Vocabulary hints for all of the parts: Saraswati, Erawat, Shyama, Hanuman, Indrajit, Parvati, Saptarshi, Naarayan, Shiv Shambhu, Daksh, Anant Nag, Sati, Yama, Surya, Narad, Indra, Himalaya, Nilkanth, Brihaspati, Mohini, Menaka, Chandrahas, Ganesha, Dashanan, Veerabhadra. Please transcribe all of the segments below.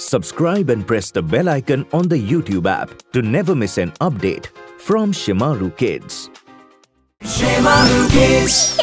Subscribe and press the bell icon on the YouTube app to never miss an update from Shemaroo Kids. Shemaroo Kids.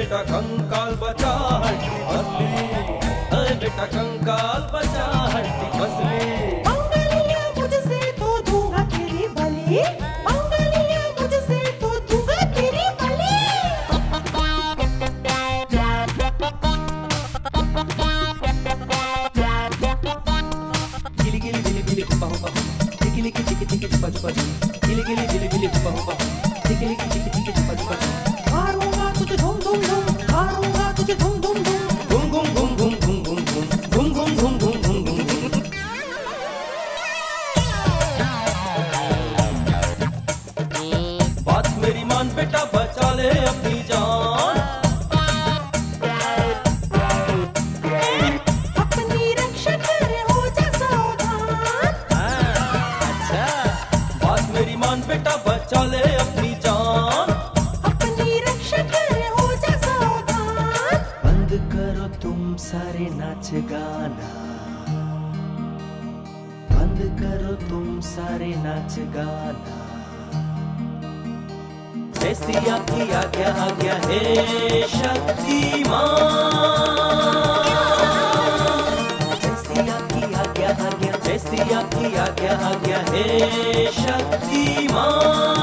बेटा कंकाल बचा हट बंद करो तुम सारे नाच गाना, बंद करो तुम सारे नाच गाना। ऐसी आपकी आज्ञा आज्ञा है शक्तिमान, ऐसी आपकी आज्ञा आज्ञा, ऐसी आपकी आज्ञा आज्ञा है शक्तिमान।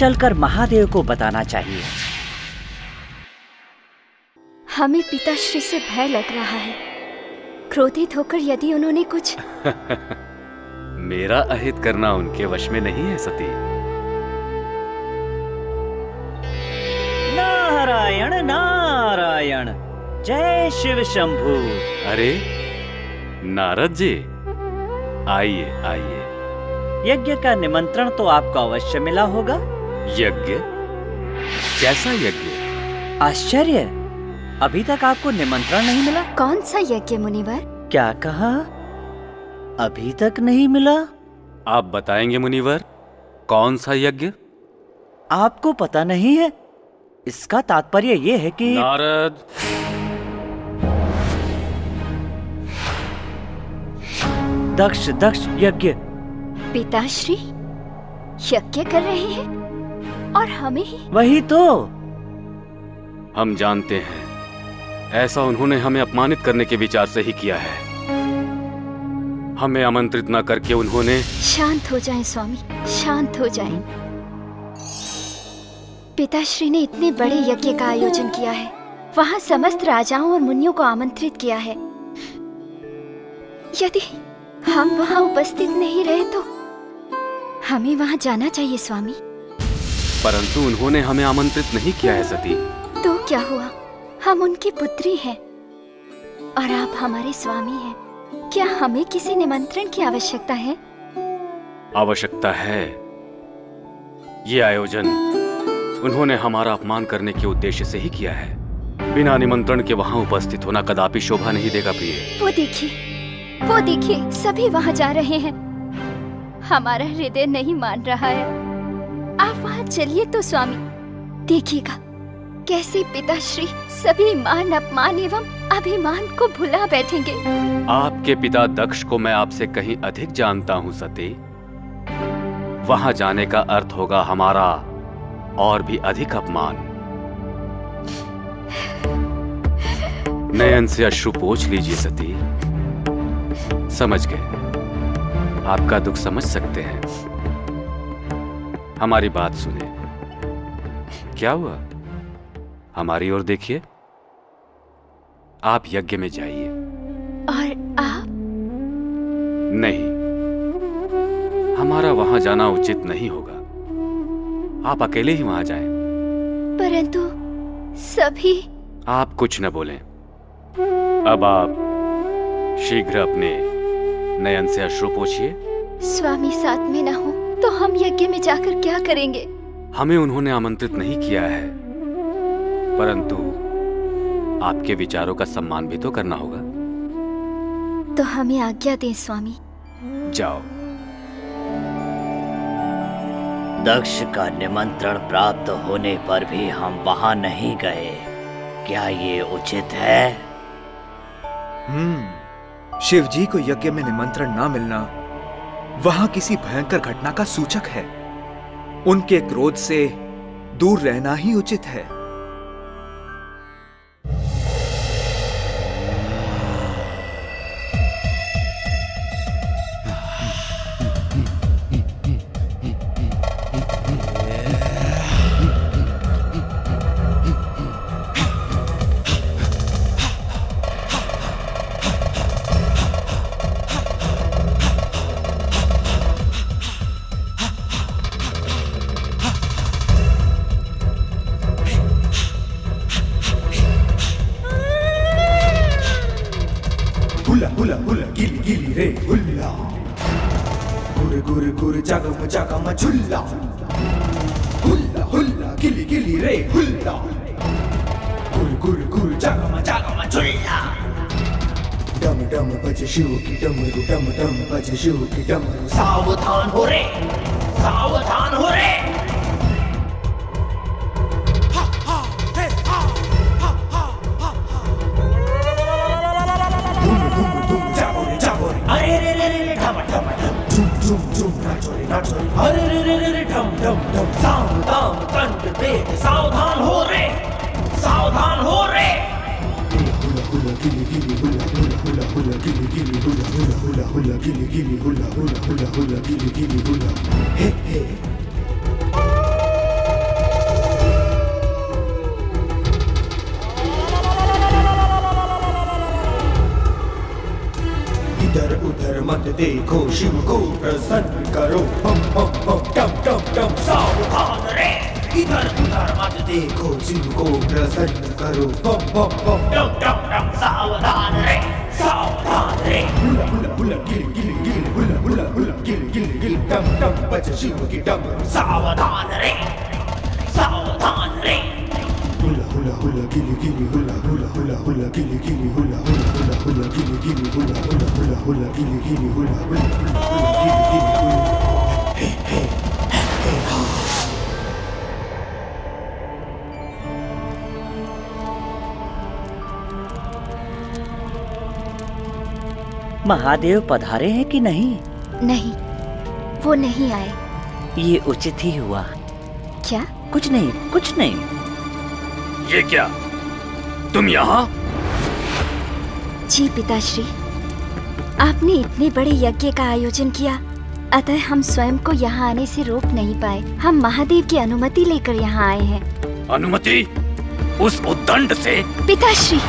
चलकर महादेव को बताना चाहिए। हमें पिताश्री से भय लग रहा है। क्रोधित होकर यदि उन्होंने कुछ मेरा अहित करना उनके वश में नहीं है सती। नारायण नारायण, जय शिव शंभू। अरे नारद जी, आइए आइए। यज्ञ का निमंत्रण तो आपको अवश्य मिला होगा। यज्ञ? कैसा यज्ञ? आश्चर्य, अभी तक आपको निमंत्रण नहीं मिला? कौन सा यज्ञ मुनिवर? क्या कहा? अभी तक नहीं मिला? आप बताएंगे मुनिवर, कौन सा यज्ञ? आपको पता नहीं है? इसका तात्पर्य ये है कि नारद, दक्ष दक्ष यज्ञ। पिताश्री यज्ञ कर रहे हैं और हमें ही? वही तो। हम जानते हैं, ऐसा उन्होंने हमें अपमानित करने के विचार से ही किया है। हमें आमंत्रित न करके उन्होंने। शांत हो जाएं स्वामी, शांत हो जाएं। पिताश्री ने इतने बड़े यज्ञ का आयोजन किया है, वहाँ समस्त राजाओं और मुनियों को आमंत्रित किया है। यदि हम वहाँ उपस्थित नहीं रहे तो हमें वहाँ जाना चाहिए स्वामी। परंतु उन्होंने हमें आमंत्रित नहीं किया है सती। तो क्या हुआ, हम उनकी पुत्री हैं और आप हमारे स्वामी हैं। क्या हमें किसी निमंत्रण की आवश्यकता है? आवश्यकता है। ये आयोजन उन्होंने हमारा अपमान करने के उद्देश्य से ही किया है। बिना निमंत्रण के वहाँ उपस्थित होना कदापि शोभा नहीं देगा प्रिय। वो देखिए, वो देखिए, सभी वहाँ जा रहे हैं। हमारा हृदय नहीं मान रहा है। आप वहाँ चलिए तो स्वामी। देखिएगा कैसे पिताश्री सभी मान अपमान एवं अभिमान को भुला बैठेंगे। आपके पिता दक्ष को मैं आपसे कहीं अधिक जानता हूँ सती। वहाँ जाने का अर्थ होगा हमारा और भी अधिक अपमान। नयन से अश्रु पोंछ लीजिए सती। समझ गए, आपका दुख समझ सकते हैं। हमारी बात सुने। क्या हुआ, हमारी ओर देखिए। आप यज्ञ में जाइए। और आप? नहीं, हमारा वहां जाना उचित नहीं होगा। आप अकेले ही वहां जाएं। परंतु सभी। आप कुछ न बोलें। अब आप शीघ्र अपने नयन से अश्रु पोंछिए। स्वामी साथ में ना हो तो हम यज्ञ में जाकर क्या करेंगे? हमें उन्होंने आमंत्रित नहीं किया है, परंतु आपके विचारों का सम्मान भी तो करना होगा। तो हमें आज्ञा दें स्वामी। जाओ। दक्ष का निमंत्रण प्राप्त होने पर भी हम वहाँ नहीं गए, क्या ये उचित है? शिव जी को यज्ञ में निमंत्रण ना मिलना वहां किसी भयंकर घटना का सूचक है। उनके क्रोध से दूर रहना ही उचित है। झुल्ला हुल्ला हुल्ला गिली गिली रे हुल्ला, गुर गुर गुर जागमा जागमा झुल्ला, डम डम बज शिव की डमरू, डम डम बज शिव की डमरू। सावधान हो रे, सावधान हो रे। अरे रे रे रे ढम ढम झुम झुम झुम नाचोरे नाचोरे। अरे रे रे रे ढम ढम ढम। साम दाम कंठ बेद, सावधान हो रे, सावधान हो रे। hula gili gili hula hula hula hula gili gili hula hula hula hula gili gili hula hula hula hula gili gili hula he he idhar udhar mat dekho shiv ko prasann karo pam pam pam tam tam tam saavdhan re idhar udhar mat dekho shiv ko prasann karo pam pam pam tam tam सावधान रे, सावधान रे। हुला हुला हुला गिल गिल गिल हुला हुला हुला गिल गिल गिल डम डम बज शिव की डमरू। सावधान रे, सावधान रे। हुला हुला हुला गिल गिल हुला हुला हुला हुला गिल गिल हुला हुला हुला हुला गिल गिल हुला हुला हुला हुला गिल गिल हुला हुला हुला गिल गिल हुला। महादेव पधारे हैं कि नहीं? नहीं, वो नहीं आए। ये उचित ही हुआ। क्या? कुछ नहीं, कुछ नहीं। ये क्या? तुम यहाँ? जी पिताश्री, आपने इतने बड़े यज्ञ का आयोजन किया, अतः हम स्वयं को यहाँ आने से रोक नहीं पाए। हम महादेव की अनुमति लेकर यहाँ आए हैं। अनुमति? उस उद्दंड से? पिताश्री,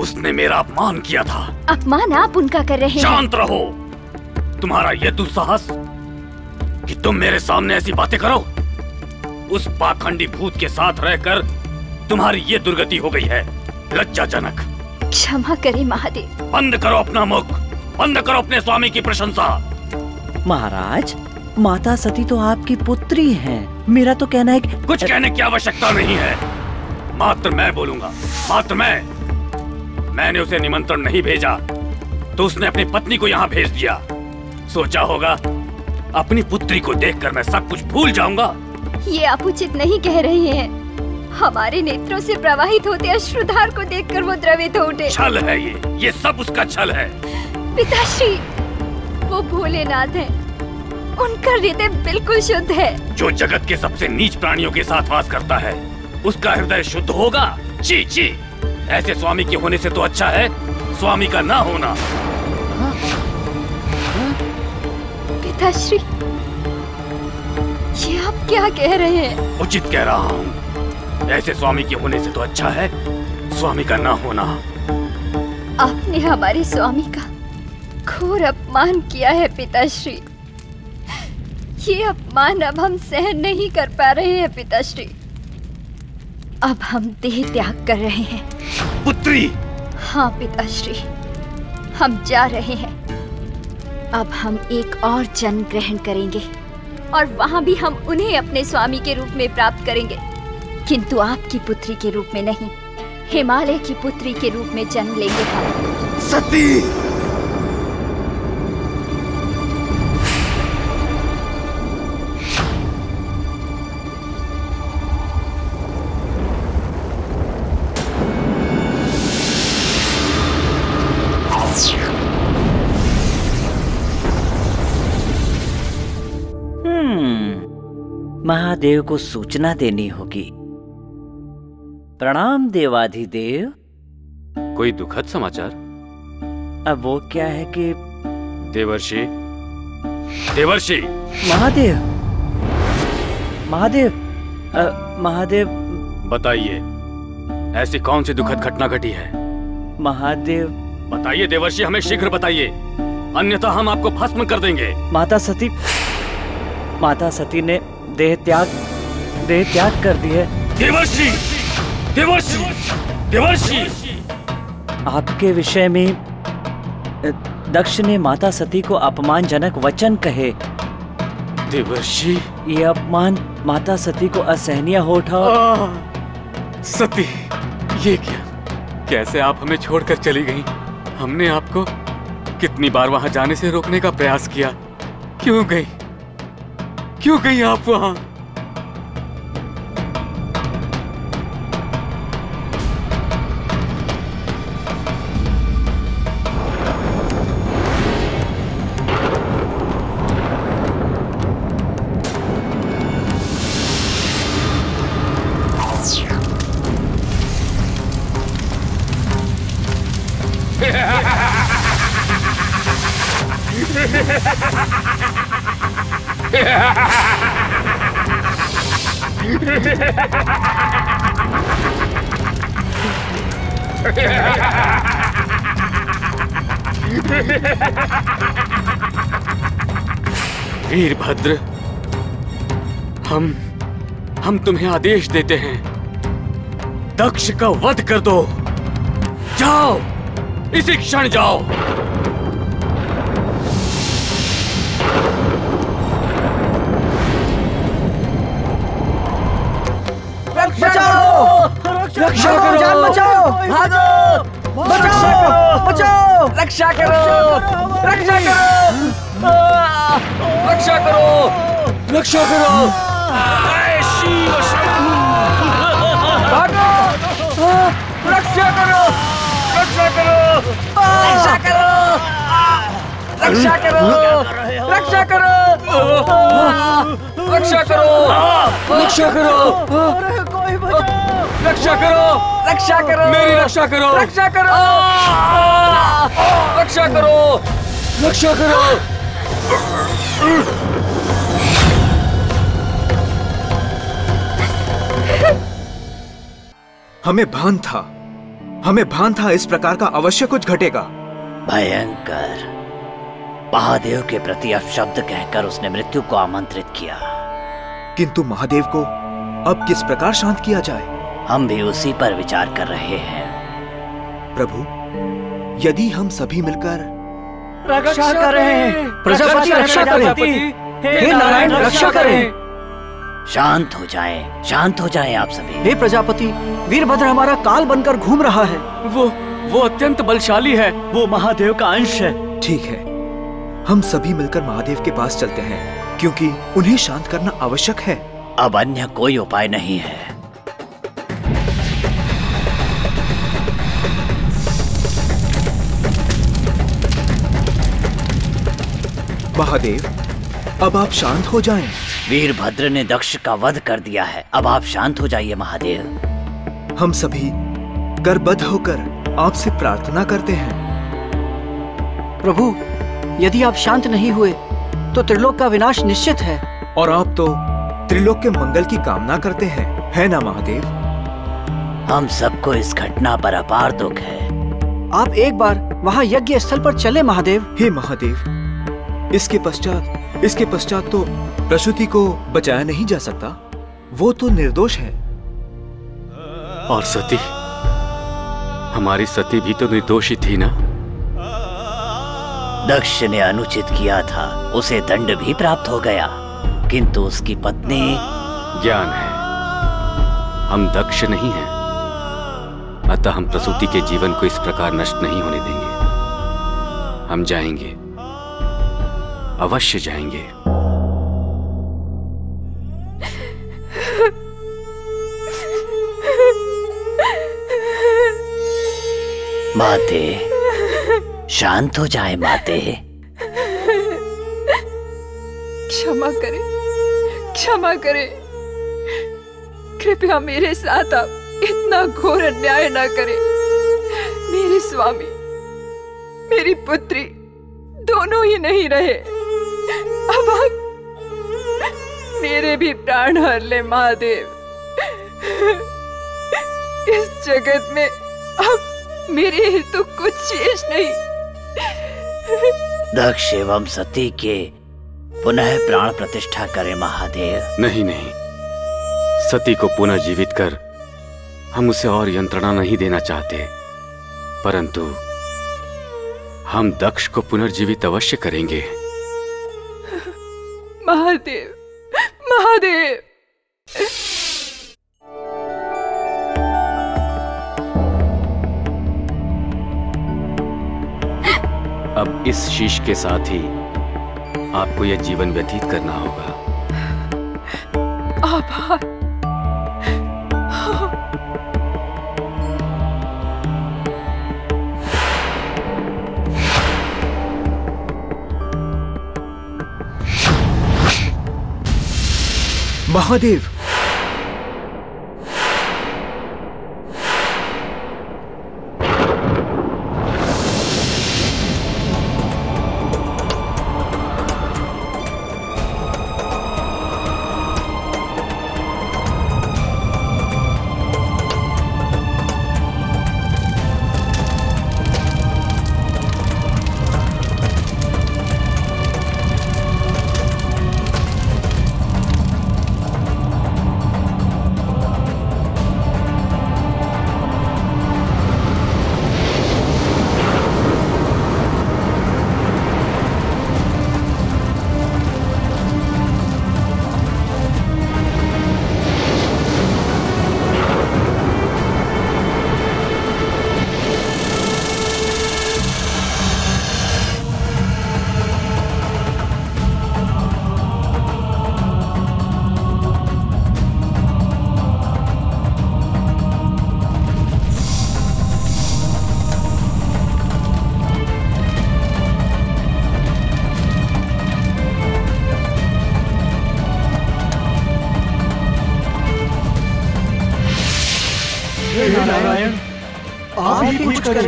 उसने मेरा अपमान किया था। अपमान आप उनका कर रहे हैं। शांत रहो। तुम्हारा ये दुस्साहस कि तुम मेरे सामने ऐसी बातें करो। उस पाखंडी भूत के साथ रहकर तुम्हारी ये दुर्गति हो गई है। लज्जाजनक। क्षमा करें महादेव। बंद करो अपना मुख, बंद करो अपने स्वामी की प्रशंसा। महाराज, माता सती तो आपकी पुत्री हैं। मेरा तो कहना है कि... कुछ कहने की आवश्यकता नहीं है। मात्र मैं बोलूंगा, मात्र मैं। मैंने उसे निमंत्रण नहीं भेजा तो उसने अपनी पत्नी को यहाँ भेज दिया। सोचा होगा अपनी पुत्री को देखकर मैं सब कुछ भूल जाऊंगा। ये आप उचित नहीं कह रहे हैं। हमारे नेत्रों से प्रवाहित होते अश्रुधार को देखकर वो द्रवित हो उठे। छल है ये सब उसका छल है। पिताश्री, वो भोलेनाथ हैं। उनका हृदय बिल्कुल शुद्ध है। जो जगत के सबसे नीच प्राणियों के साथ वास करता है उसका हृदय शुद्ध होगा? जी जी, ऐसे स्वामी के होने से तो अच्छा है स्वामी का ना होना। पिताश्री, ये आप क्या कह रहे हैं? उचित कह रहा हूँ। ऐसे स्वामी के होने से तो अच्छा है स्वामी का ना होना। आपने हमारे स्वामी का घोर अपमान किया है पिताश्री। ये अपमान अब हम सहन नहीं कर पा रहे हैं पिताश्री। अब हम देह त्याग कर रहे हैं। पुत्री? हाँ पिताश्री, हम जा रहे हैं। अब हम एक और जन्म ग्रहण करेंगे और वहाँ भी हम उन्हें अपने स्वामी के रूप में प्राप्त करेंगे, किंतु आपकी पुत्री के रूप में नहीं, हिमालय की पुत्री के रूप में जन्म लेंगे हम। सती! महादेव को सूचना देनी होगी। प्रणाम देवाधिदेव। कोई दुखद समाचार? अब वो क्या है कि देवर्षि, देवर्षि। महादेव, महादेव, महादेव। बताइए, ऐसी कौन सी दुखद घटना घटी है? महादेव बताइए देवर्षि, हमें शीघ्र बताइए, अन्यथा हम आपको भस्म कर देंगे। माता सती ने देह त्याग कर दी है। देवर्षि, देवर्षि, देवर्षि। आपके विषय में दक्ष ने माता सती को अपमानजनक वचन कहे। देवर्षि, ये अपमान माता सती को असहनीय हो उठा। सती, ये क्या? कैसे आप हमें छोड़कर चली गईं? हमने आपको कितनी बार वहां जाने से रोकने का प्रयास किया, क्यों गई? क्यों गई आप वहां? वीरभद्र, हम तुम्हें आदेश देते हैं, दक्ष का वध कर दो। जाओ, इसी क्षण जाओ। रक्षा करो, जान बचाओ, भागो, बचाओ, बचाओ, रक्षा करो, रक्षा करो, रक्षा करो, रक्षा करो, भागो, रक्षा करो, रक्षा करो, रक्षा करो, रक्षा करो, रक्षा करो, रक्षा करो, रक्षा करो, रक्षा करो, रक्षा करो, मेरी रक्षा करो, रक्षा करो, रक्षा करो, रक्षा करो। हमें भान था इस प्रकार का अवश्य कुछ घटेगा। भयंकर महादेव के प्रति अपशब्द कहकर उसने मृत्यु को आमंत्रित किया, किंतु महादेव को अब किस प्रकार शांत किया जाए? हम भी उसी पर विचार कर रहे हैं। प्रभु, यदि हम सभी मिलकर रक्षा करें, प्रजापति रक्षा करें, हे नारायण रक्षा करें। शांत हो जाएं आप सभी। हे प्रजापति, वीरभद्र हमारा काल बनकर घूम रहा है। वो अत्यंत बलशाली है, वो महादेव का अंश है। ठीक है, हम सभी मिलकर महादेव के पास चलते हैं, क्योंकि उन्हें शांत करना आवश्यक है। अब अन्य कोई उपाय नहीं है। महादेव, अब आप शांत हो जाएं। वीरभद्र ने दक्ष का वध कर दिया है, अब आप शांत हो जाइए महादेव। हम सभी करबद्ध होकर आपसे प्रार्थना करते हैं। प्रभु, यदि आप शांत नहीं हुए तो त्रिलोक का विनाश निश्चित है, और आप तो त्रिलोक के मंगल की कामना करते हैं, है ना महादेव? हम सबको इस घटना पर अपार दुख है। आप एक बार वहाँ यज्ञ स्थल पर चले महादेव। हे महादेव, इसके पश्चात तो प्रसूति को बचाया नहीं जा सकता, वो तो निर्दोष है। और सती, हमारी सती भी तो निर्दोष ही थी ना? दक्ष ने अनुचित किया था, उसे दंड भी प्राप्त हो गया, किंतु उसकी पत्नी ज्ञान है। हम दक्ष नहीं हैं, अतः हम प्रसूति के जीवन को इस प्रकार नष्ट नहीं होने देंगे। हम जाएंगे, अवश्य जाएंगे। माते, शांत हो जाए माते। क्षमा करें, कृपया मेरे साथ आप इतना घोर अन्याय ना करें। मेरे स्वामी, मेरी पुत्री दोनों ही नहीं रहे। अब मेरे भी प्राण हर ले महादेव। इस जगत में अब मेरे ही तो कुछ शेष नहीं। दक्ष एवं सती के पुनः प्राण प्रतिष्ठा करें महादेव। नहीं, सती को पुनः जीवित कर हम उसे और यंत्रणा नहीं देना चाहते, परंतु हम दक्ष को पुनर्जीवित अवश्य करेंगे। महादेव, महादेव। अब इस शीश के साथ ही आपको यह जीवन व्यतीत करना होगा। आभार। महादेव,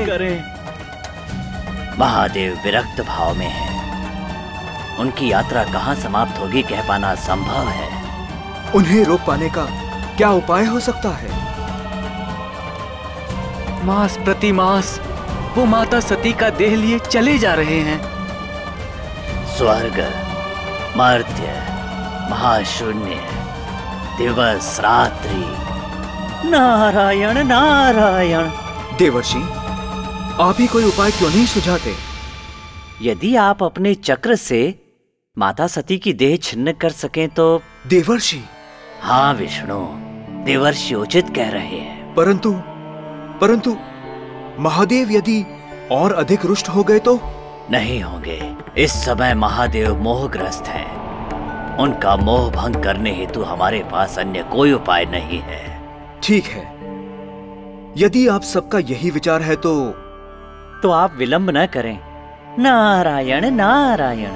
करें। महादेव विरक्त भाव में है, उनकी यात्रा कहाँ समाप्त होगी कह पाना असंभव है। उन्हें रोक पाने का क्या उपाय हो सकता है? मास प्रतिमास वो माता सती का देह लिए चले जा रहे हैं। स्वर्ग, मर्त्य, महाशून्य, दिवस रात्रि, नारायण नारायण। देवर्षि, आप ही कोई उपाय क्यों नहीं सुझाते? यदि आप अपने चक्र से माता सती की देह छिन्न कर सकें तो। देवर्षि। हाँ विष्णु, देवर्षि उचित कह रहे हैं। परंतु महादेव यदि और अधिक रुष्ट हो गए तो? नहीं होंगे। इस समय महादेव मोहग्रस्त हैं। उनका मोह भंग करने हेतु हमारे पास अन्य कोई उपाय नहीं है। ठीक है, यदि आप सबका यही विचार है तो आप विलंब न करें। नारायण नारायण।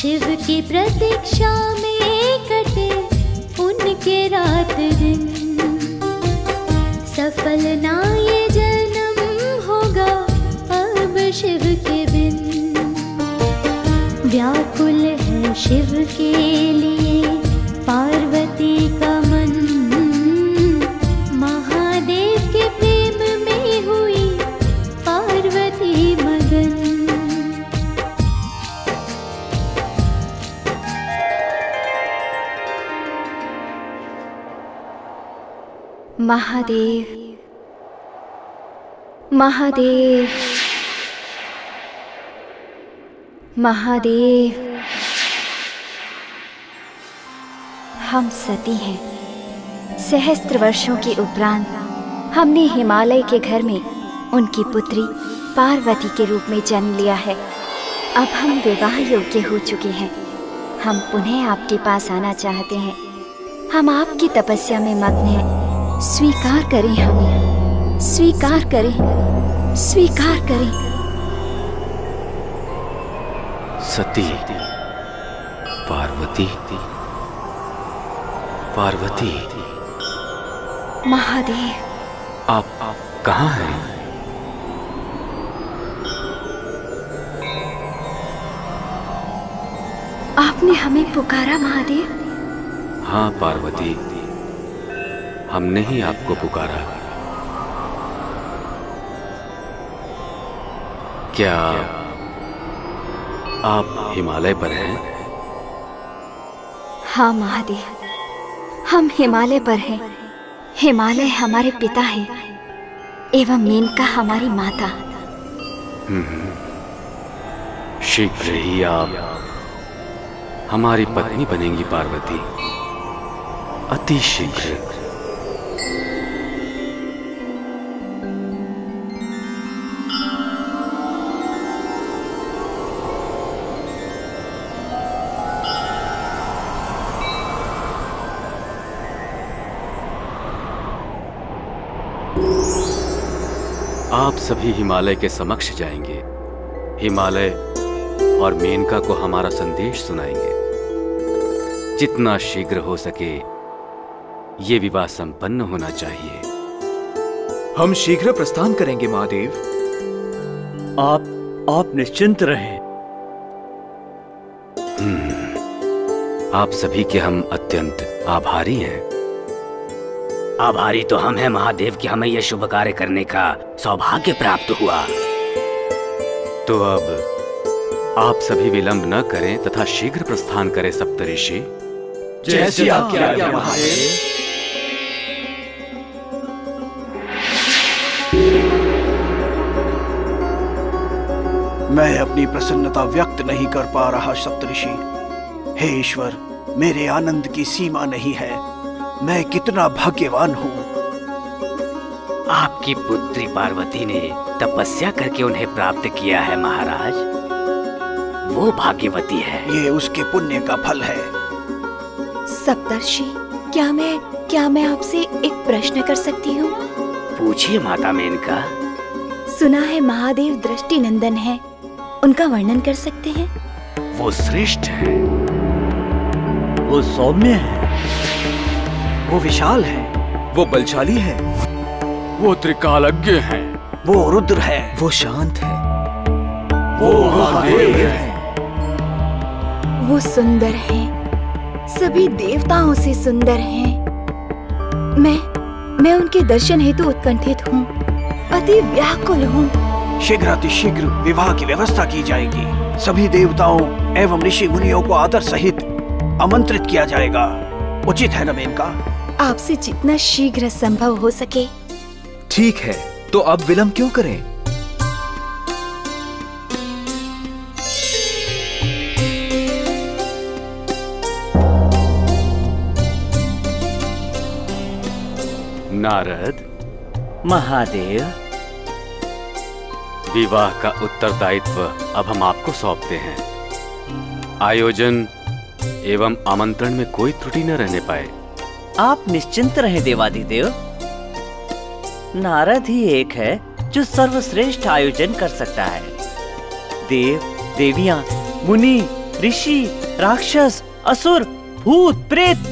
शिव की प्रतीक्षा में कटे उनके रात दिन, सफल ना ये जन्म होगा अब शिव के बिन। व्याकुल है शिव के लिए पार्वती का मन, महादेव के प्रेम में हुई पार्वती मगन। महादेव महादेव महादेव, हम सती हैं। सहस्त्र वर्षों के उपरांत हमने हिमालय के घर में उनकी पुत्री पार्वती के रूप में जन्म लिया है। अब हम विवाह योग्य हो चुके हैं। हम पुनः आपके पास आना चाहते हैं। हम आपकी तपस्या में मग्न हैं। स्वीकार करें हमें, स्वीकार करें, स्वीकार करें। सती पार्वती, पार्वती महादेव, आप कहाँ हैं? आपने हमें पुकारा महादेव? हाँ पार्वती, हमने ही आपको पुकारा। क्या आप हिमालय पर हैं? हाँ महादेव, हम हिमालय पर हैं। हिमालय हमारे पिता है एवं मेनका हमारी माता। शीघ्र ही आप हमारी पत्नी बनेंगी पार्वती, अति शीघ्र। आप सभी हिमालय के समक्ष जाएंगे। हिमालय और मेनका को हमारा संदेश सुनाएंगे। जितना शीघ्र हो सके ये विवाह संपन्न होना चाहिए। हम शीघ्र प्रस्थान करेंगे महादेव। आप निश्चिंत रहें। आप सभी के हम अत्यंत आभारी हैं। आभारी तो हम हैं महादेव कि हमें यह शुभ कार्य करने का सौभाग्य प्राप्त हुआ। तो अब आप सभी विलंब न करें तथा शीघ्र प्रस्थान करें सप्तऋषि। जैसी आपकी आज्ञा महादेव। मैं अपनी प्रसन्नता व्यक्त नहीं कर पा रहा सप्तऋषि। हे ईश्वर, मेरे आनंद की सीमा नहीं है। मैं कितना भाग्यवान हूँ। आपकी पुत्री पार्वती ने तपस्या करके उन्हें प्राप्त किया है महाराज। वो भाग्यवती है। ये उसके पुण्य का फल है। सप्तर्षि, क्या मैं आपसे एक प्रश्न कर सकती हूँ? पूछिए माता मेनका। सुना है महादेव दृष्टि नंदन है, उनका वर्णन कर सकते हैं? वो श्रेष्ठ है, वो सौम्य है, वो विशाल है, वो बलशाली है, वो त्रिकालज्ञ है, वो रुद्र है, वो शांत है, वो महादेव है, वो सुंदर है, सभी देवताओं से सुंदर है। मैं उनके दर्शन हेतु उत्कंठित हूँ, अति व्याकुल हूँ। शीघ्रातिशीघ्र विवाह की व्यवस्था की जाएगी। सभी देवताओं एवं ऋषि मुनियों को आदर सहित आमंत्रित किया जाएगा। उचित है न मेनका? आपसे जितना शीघ्र संभव हो सके। ठीक है, तो अब विलंब क्यों करें? नारद महादेव, विवाह का उत्तरदायित्व अब हम आपको सौंपते हैं। आयोजन एवं आमंत्रण में कोई त्रुटि न रहने पाए। आप निश्चिंत रहें देवाधिदेव। नारद ही एक है जो सर्वश्रेष्ठ आयोजन कर सकता है। देव, देवियाँ, मुनि, ऋषि, राक्षस, असुर, भूत, प्रेत,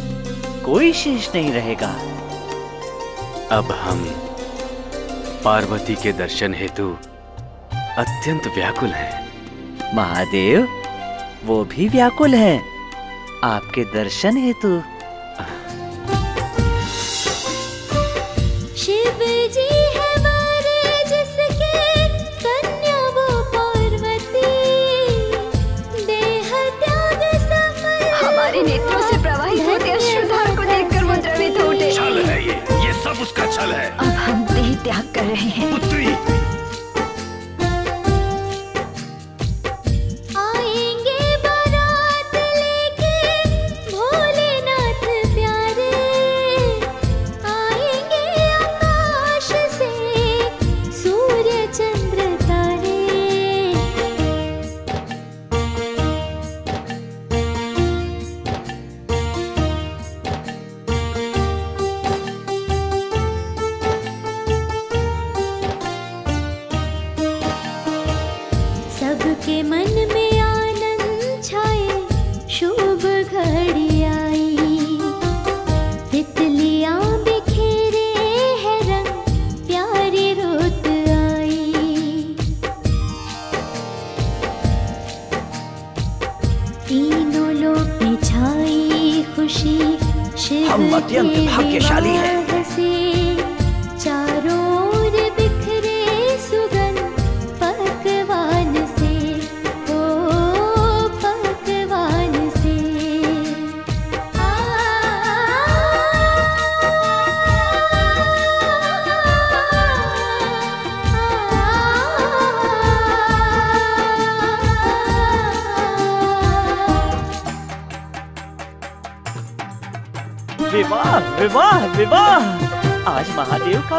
कोई शेष नहीं रहेगा। अब हम पार्वती के दर्शन हेतु अत्यंत व्याकुल हैं। महादेव, वो भी व्याकुल हैं आपके दर्शन हेतु। नेत्रों से प्रवाहित होते अश्रुधार को देखकर वो द्रवित उठे। छल है ये सब उसका छल है। अब हम देह त्याग कर रहे हैं। पुत्री आएंगे बारात लेके भोलेनाथ प्यारे, आएंगे आकाश से सूर्य चंद्र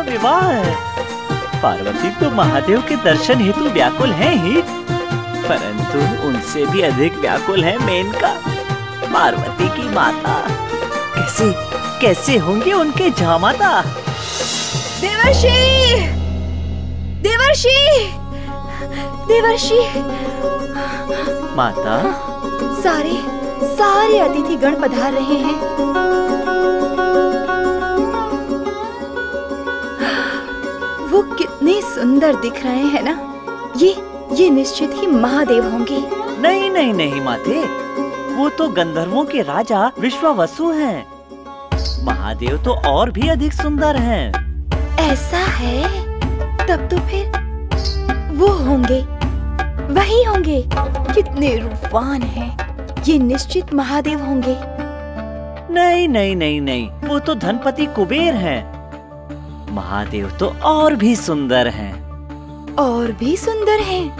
विवाह। पार्वती तो महादेव के दर्शन हेतु व्याकुल हैं ही, परंतु उनसे भी अधिक व्याकुल है मेनका, पार्वती की माता। कैसे कैसे होंगे उनके जामाता। देवर्षि, देवर्षि, देवर्षि। माता, सारे सारे अतिथि गण पधार रहे हैं। कितने सुंदर दिख रहे हैं ना। ये निश्चित ही महादेव होंगे। नहीं नहीं नहीं माते, वो तो गंधर्वों के राजा विश्ववसु हैं। महादेव तो और भी अधिक सुंदर हैं। ऐसा है, तब तो फिर वो होंगे, वही होंगे। कितने रूपवान हैं, ये निश्चित महादेव होंगे। नहीं नहीं नहीं नहीं, वो तो धनपति कुबेर हैं। महादेव तो और भी सुंदर हैं। और भी सुंदर हैं,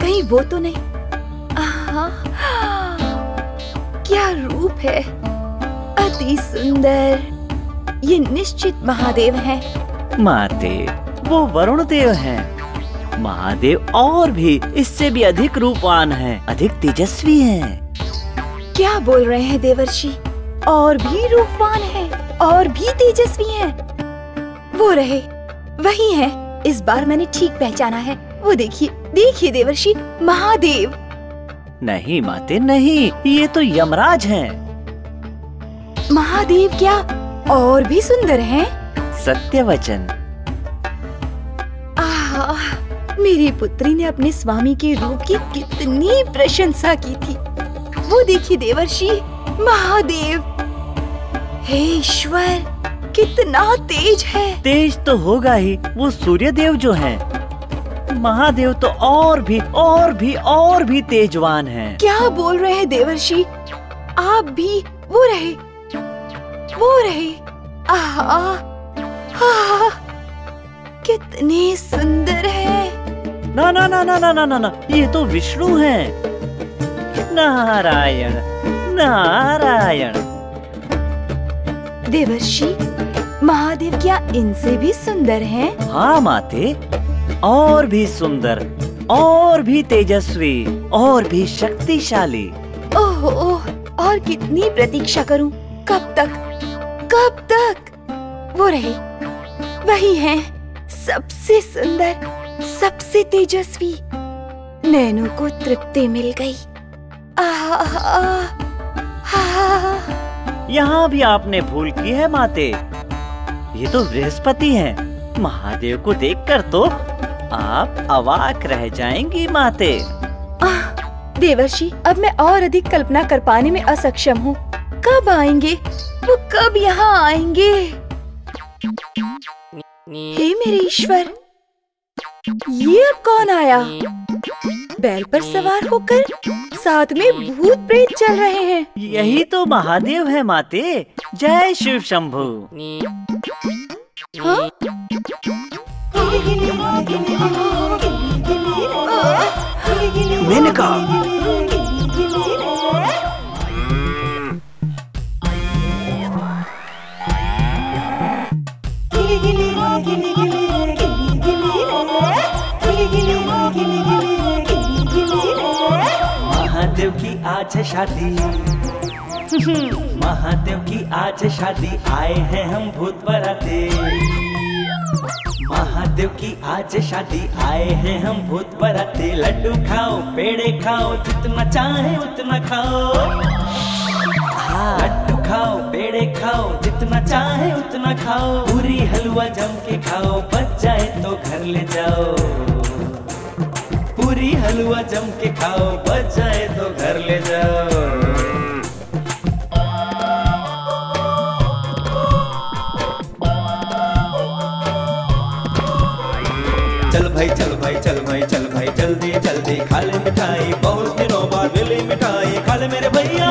कहीं वो तो नहीं। क्या रूप है, अति सुंदर। ये निश्चित महादेव हैं। माते, वो वरुण देव हैं। महादेव और भी, इससे भी अधिक रूपवान हैं, अधिक तेजस्वी हैं। क्या बोल रहे हैं देवर्षि, और भी रूपवान हैं, और भी तेजस्वी हैं। वो रहे, वही है। इस बार मैंने ठीक पहचाना है। वो देखिए, देखिए देवर्षि, महादेव। नहीं माते नहीं, ये तो यमराज हैं। महादेव क्या और भी सुंदर हैं। सत्य वचन। आह, मेरी पुत्री ने अपने स्वामी के रूप की कितनी प्रशंसा की थी। वो देखिए देवर्षि, महादेव। हे ईश्वर, कितना तेज है। तेज तो होगा ही, वो सूर्य देव जो हैं। महादेव तो और भी तेजवान हैं। क्या बोल रहे हैं देवर्षि आप भी। वो रहे। आहा, कितने सुंदर हैं। ना ना ना ना ना ना ना ना, ये तो विष्णु हैं। नारायण नारायण। देवर्षि, महादेव क्या इनसे भी सुंदर हैं? हाँ माते, और भी सुंदर, और भी तेजस्वी, और भी शक्तिशाली। ओह, और कितनी प्रतीक्षा करूं? कब तक? वो रहे, वही हैं, सबसे सुंदर, सबसे तेजस्वी। नैनों को तृप्ति मिल गई। यहाँ भी आपने भूल की है माते, ये तो बृहस्पति हैं। महादेव को देखकर तो आप अवाक रह जाएंगी माते। देवर्षि, अब मैं और अधिक कल्पना कर पाने में असक्षम हूँ। कब आएंगे वो, कब यहाँ आएंगे? हे मेरे ईश्वर, ये अब कौन आया? बैल पर सवार होकर साथ में भूत प्रेत चल रहे हैं। यही तो महादेव है माते। जय शिव शंभू। हाँ? मेनका, महादेव की आज है शादी, महादेव की आज है शादी, आए हैं हम भूत बराते। महादेव की आज शादी, आए हैं हम भूत बराते। लड्डू खाओ, पेड़े खाओ, जितना चाहे उतना खाओ। लड्डू खाओ, पेड़े खाओ, जितना चाहे उतना खाओ। पूरी हलवा जम के खाओ, बच जाए तो घर ले जाओ। पूरी हलवा जम के खाओ, बच जाए तो घर ले जाओ। चल भाई चल भाई चल भाई चल भाई जल्दी जल्दी, खा ले मिठाई, बहुत दिनों बाद मिली मिठाई, खा ले मेरे भैया।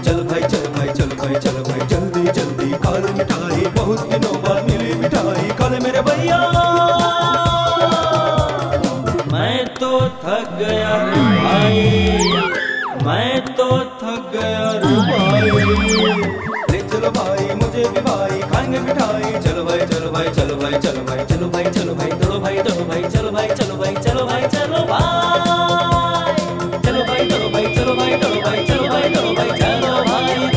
चल भाई चल भाई चल भाई चल भाई जल्दी जल्दी, खा ले मिठाई, बहुत दिनों बाद मिली मिठाई, खा ले मेरे भैया। मैं तो थक गया रे भाई, मैं तो थक गया रे भाई। चलो भाई मुझे भी भाई, खाएंगे मिठाई। चलो भाई चलो भाई चलो भाई चलो भाई चलो भाई चलो भाई चलो भाई चलो भाई चलो भाई चलो भाई चलो भाई चलो भाई चलो भाई चलो भाई चलो भाई चलो भाई चलो भाई चलो भाई चलो भाई चलो भाई।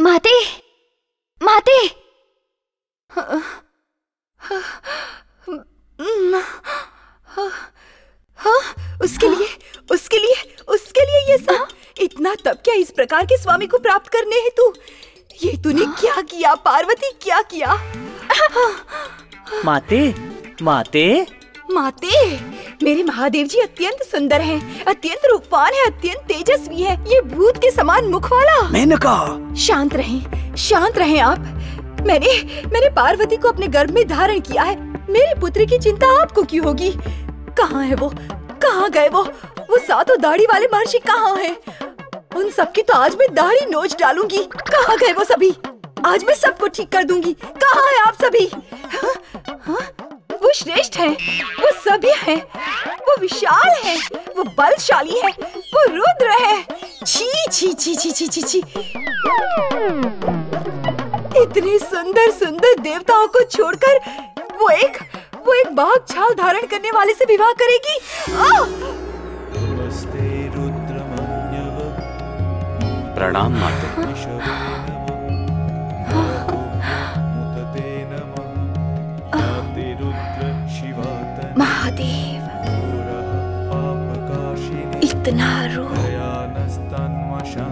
माते, माते, हाँ, उसके लिए ये सब इतना तब क्या इस प्रकार के स्वामी को प्राप्त करने हेतु? ये तूने क्या किया पार्वती, क्या किया? माते, माते, माते, मेरे महादेव जी अत्यंत सुंदर हैं, अत्यंत रूपवान हैं, अत्यंत तेजस्वी हैं। ये भूत के समान मुख वाला। मेनका, शांत रहें, शांत रहें आप। मैंने पार्वती को अपने गर्भ में धारण किया है। मेरी पुत्री की चिंता आपको क्यों होगी? कहाँ है वो, कहाँ गए वो सातों दाढ़ी वाले महर्षि कहाँ हैं? उन सबकी तो आज मैं दाढ़ी नोच डालूंगी। कहाँ गए वो सभी? आज मैं सबको ठीक कर दूंगी। कहाँ हैं आप सभी? हा? हा? वो श्रेष्ठ हैं, वो सभी हैं, वो विशाल हैं, वो बलशाली हैं, वो रुद्र हैं। छी छी छी छी छी छी छी, इतने सुंदर सुंदर देवताओं को छोड़कर वो एक बाघ छाल धारण करने वाले से विवाह करेगी? प्रणाम माता। महादेव, इतना रूप,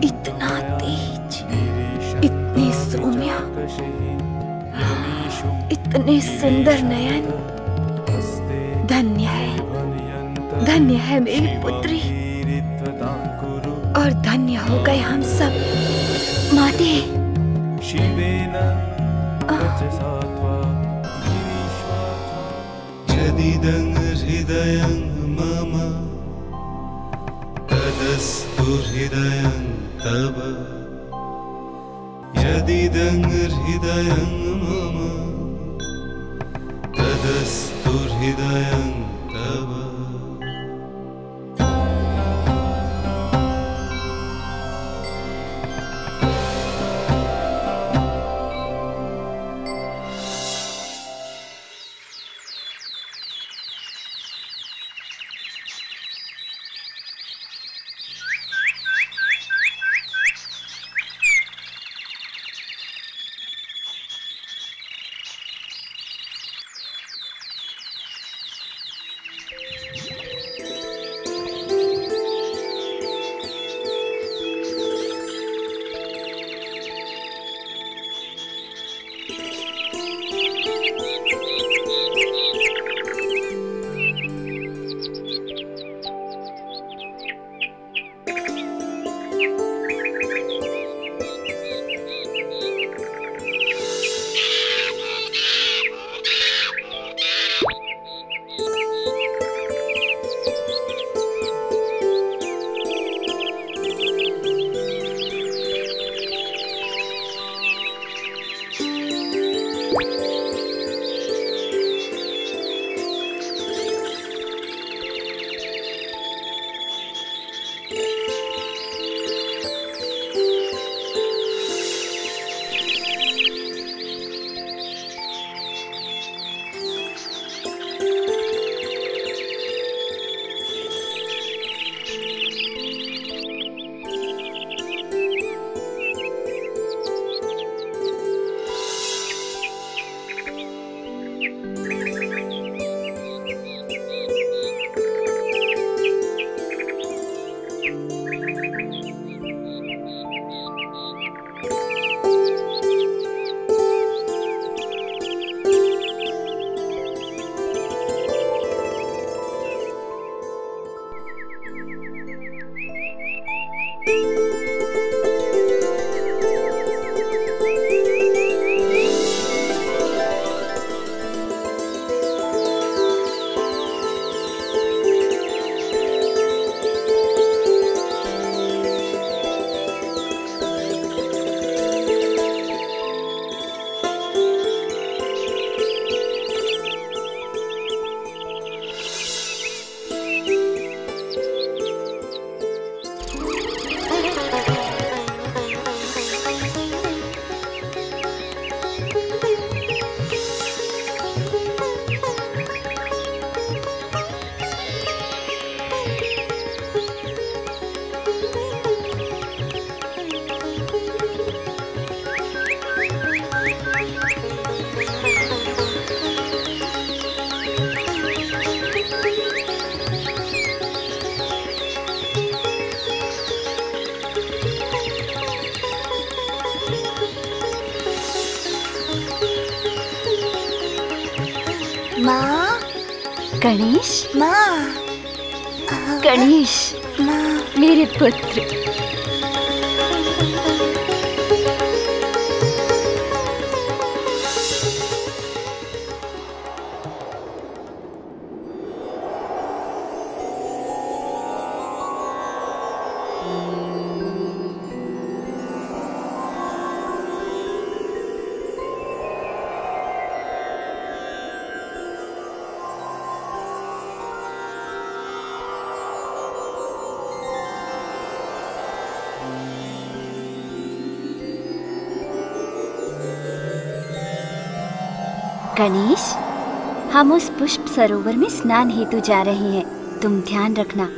इतना तेज, इतने सौम्या, इतने सुंदर नयन। धन्य है मेरी पुत्री, और धन्य हो गए हम सब। माते, तदस्तु हृदयं गणेश माँ, गणेश माँ, मेरे पुत्र। गणेश, हम उस पुष्प सरोवर में स्नान हेतु जा रहे हैं। तुम ध्यान रखना,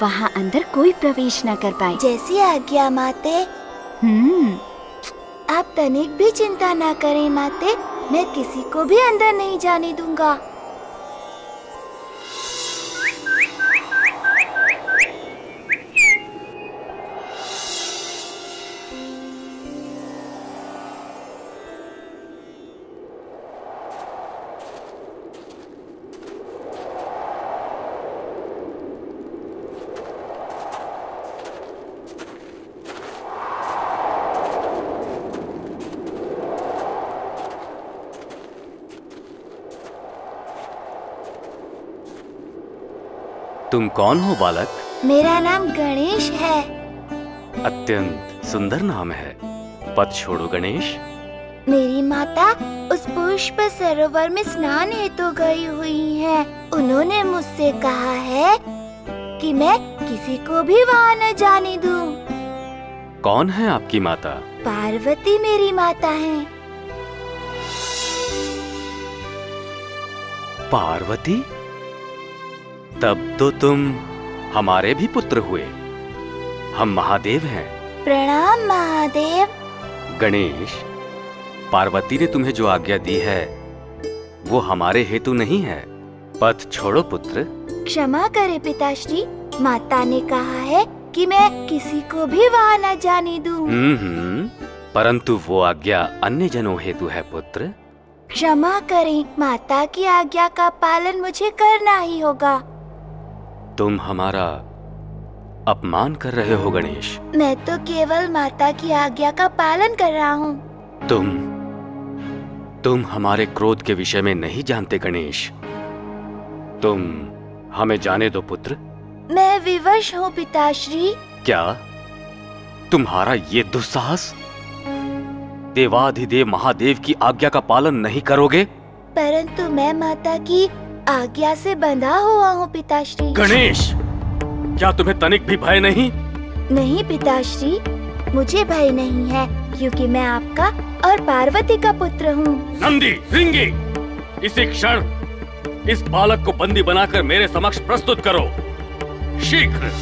वहाँ अंदर कोई प्रवेश न कर पाए। जैसी आज्ञा माते। आप तनिक भी चिंता ना करें माते, मैं किसी को भी अंदर नहीं जाने दूंगा। तुम कौन हो बालक? मेरा नाम गणेश है। अत्यंत सुंदर नाम है, पद छोड़ो गणेश। मेरी माता उस पुष्प सरोवर में स्नान हेतु गई हुई है। उन्होंने मुझसे कहा है कि मैं किसी को भी वहाँ न जाने दूं। कौन है आपकी माता? पार्वती मेरी माता है। पार्वती, तब तो तुम हमारे भी पुत्र हुए। हम महादेव हैं। प्रणाम महादेव। गणेश, पार्वती ने तुम्हें जो आज्ञा दी है वो हमारे हेतु नहीं है। पथ छोड़ो पुत्र। क्षमा करे पिताश्री, माता ने कहा है कि मैं किसी को भी वहाँ न जाने दूं। परंतु वो आज्ञा अन्य जनों हेतु है पुत्र। क्षमा करें, माता की आज्ञा का पालन मुझे करना ही होगा। तुम हमारा अपमान कर रहे हो गणेश। मैं तो केवल माता की आज्ञा का पालन कर रहा हूँ। तुम हमारे क्रोध के विषय में नहीं जानते गणेश। तुम हमें जाने दो पुत्र। मैं विवश हूँ पिताश्री। क्या तुम्हारा ये दुस्साहस? देवाधिदेव महादेव की आज्ञा का पालन नहीं करोगे? परंतु मैं माता की आज्ञा से बंधा हुआ हूँ पिताश्री। गणेश, क्या तुम्हें तनिक भी भय नहीं? नहीं पिताश्री, मुझे भय नहीं है क्योंकि मैं आपका और पार्वती का पुत्र हूँ। नंदी, रिंगी, इसी क्षण इस बालक को बंदी बनाकर मेरे समक्ष प्रस्तुत करो, शीघ्र।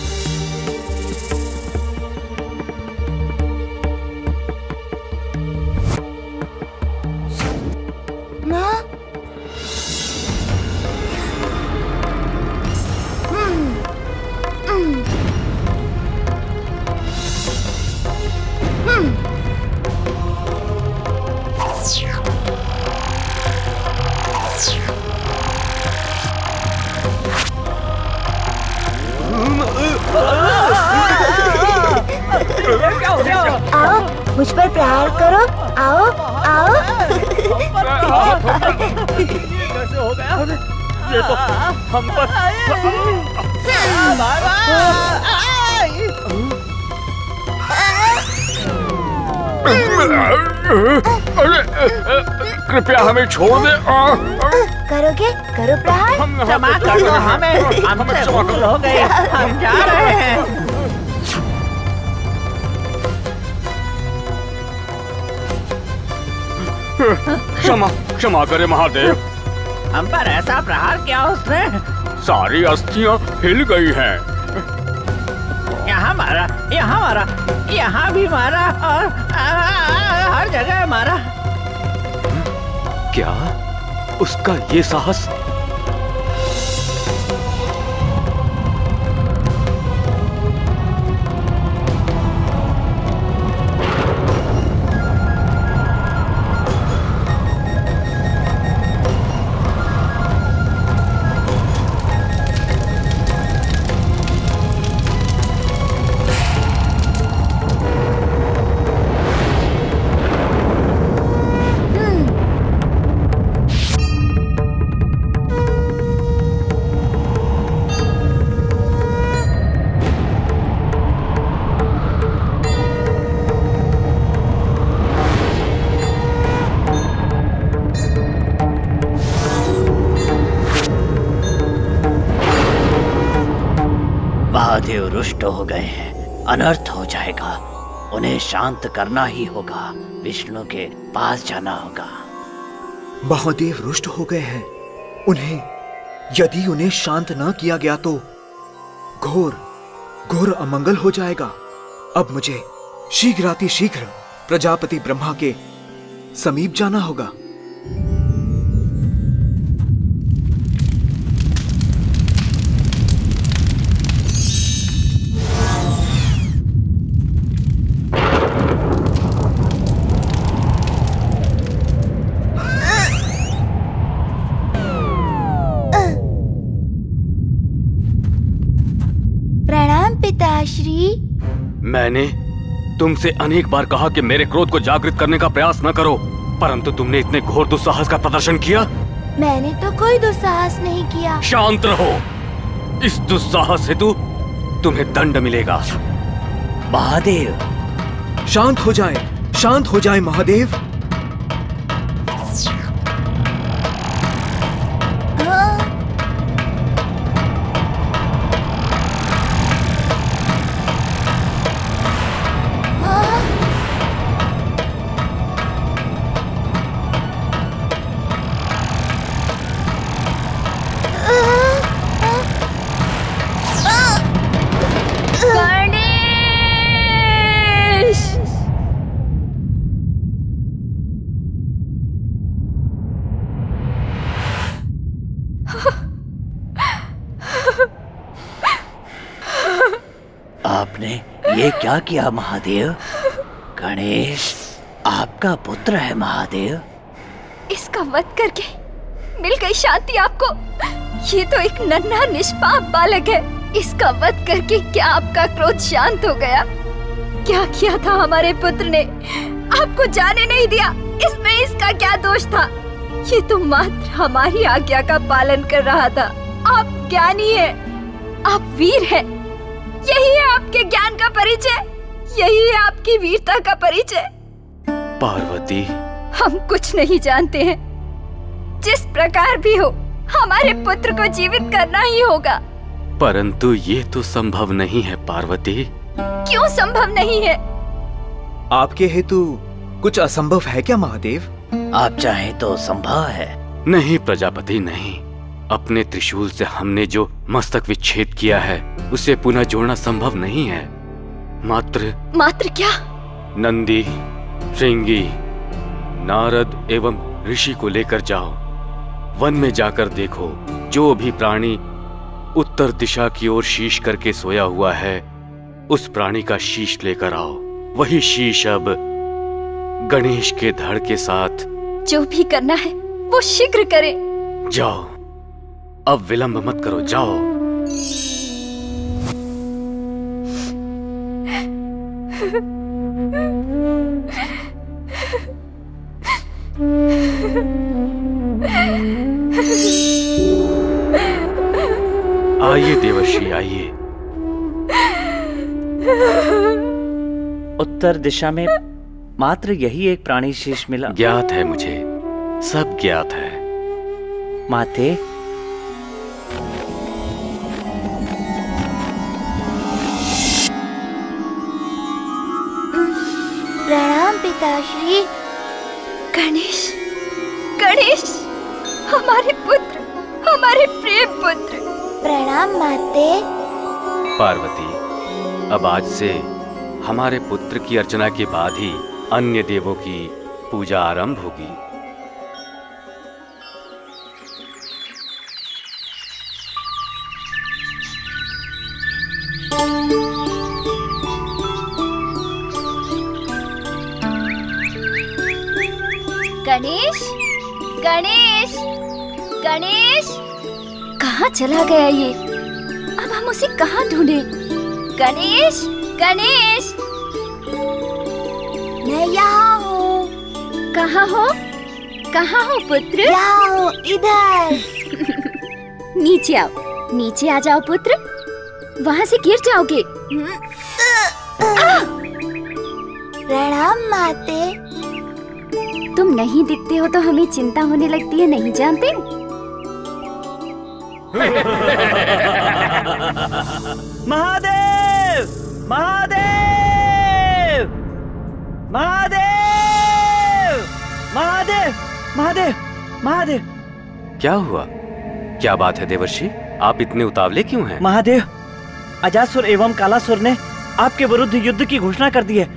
मुझ पर प्रहार करो, आओ आओ। ये कैसे हो गया? ये तो हम पर। कृपया हमें छोड़ दे। करोगे? करो प्रहार। क्षमा करो हमें, हमसे भूल हो गई, हम जा रहे हैं। क्षमा क्षमा करे महादेव। हम पर ऐसा प्रहार किया उसने, सारी अस्थियां हिल गई हैं। यहाँ मारा, यहाँ मारा, यहाँ भी मारा और हर जगह मारा। क्या उसका ये साहस? रुष्ट हो गए हैं, अनर्थ हो जाएगा। उन्हें शांत करना ही होगा, विष्णु के पास जाना होगा। महादेव रुष्ट हो गए हैं, उन्हें यदि उन्हें शांत ना किया गया तो घोर घोर अमंगल हो जाएगा। अब मुझे शीघ्राति शीघ्र प्रजापति ब्रह्मा के समीप जाना होगा। मैंने तुमसे अनेक बार कहा कि मेरे क्रोध को जागृत करने का प्रयास न करो, परंतु तुमने इतने घोर दुस्साहस का प्रदर्शन किया। मैंने तो कोई दुस्साहस नहीं किया। शांत रहो, इस दुस्साहस हेतु तुम्हें दंड मिलेगा। महादेव शांत हो जाए, शांत हो जाए महादेव। क्या किया महादेव? गणेश आपका पुत्र है महादेव, इसका वध करके मिल गई शांति आपको। ये तो एक नन्हा निष्पाप बालक है, इसका वध करके क्या आपका क्रोध शांत हो गया? क्या किया था हमारे पुत्र ने, आपको जाने नहीं दिया, इसमें इसका क्या दोष था? ये तो मात्र हमारी आज्ञा का पालन कर रहा था। आप ज्ञानी है, आप वीर है, यही है आपके ज्ञान का परिचय, यही है आपकी वीरता का परिचय। पार्वती, हम कुछ नहीं जानते हैं, जिस प्रकार भी हो हमारे पुत्र को जीवित करना ही होगा। परंतु ये तो संभव नहीं है पार्वती। क्यों संभव नहीं है? आपके हेतु कुछ असंभव है क्या महादेव? आप चाहे तो संभव है। नहीं प्रजापति नहीं, अपने त्रिशूल से हमने जो मस्तक विच्छेद किया है उसे पुनः जोड़ना संभव नहीं है। मात्र क्या? नंदी, श्रृंगी, नारद एवं ऋषि को लेकर जाओ, वन में जाकर देखो, जो भी प्राणी उत्तर दिशा की ओर शीश करके सोया हुआ है उस प्राणी का शीश लेकर आओ। वही शीश अब गणेश के धड़ के साथ। जो भी करना है वो शीघ्र करें। जाओ, अब विलंब मत करो, जाओ। आइए देवर्षि, आइए। उत्तर दिशा में मात्र यही एक प्राणी शेष मिला। ज्ञात है मुझे, सब ज्ञात है। माते, प्रणाम पिताश्री। गणेश, गणेश, हमारे पुत्र, हमारे प्रिय पुत्र। प्रणाम माते। पार्वती, अब आज से हमारे पुत्र की अर्चना के बाद ही अन्य देवों की पूजा आरंभ होगी। गणेश, गणेश, गणेश, कहाँ चला गया ये? अब हम उसे कहाँ ढूंढें? गणेश, गणेश, मैं यहाँ हूँ। कहाँ हो? कहाँ हो पुत्र? यहाँ हूँ, इधर। नीचे आओ, नीचे आ जाओ पुत्र, वहाँ से गिर जाओगे। प्रणाम माते। तुम नहीं दिखते हो तो हमें चिंता होने लगती है, नहीं जानते? महादेव, महादेव, महादेव, महादेव, महादेव, महादेव। क्या हुआ, क्या बात है देवर्षि, आप इतने उतावले क्यों हैं? महादेव, अजासुर एवं कालासुर ने आपके विरुद्ध युद्ध की घोषणा कर दी है।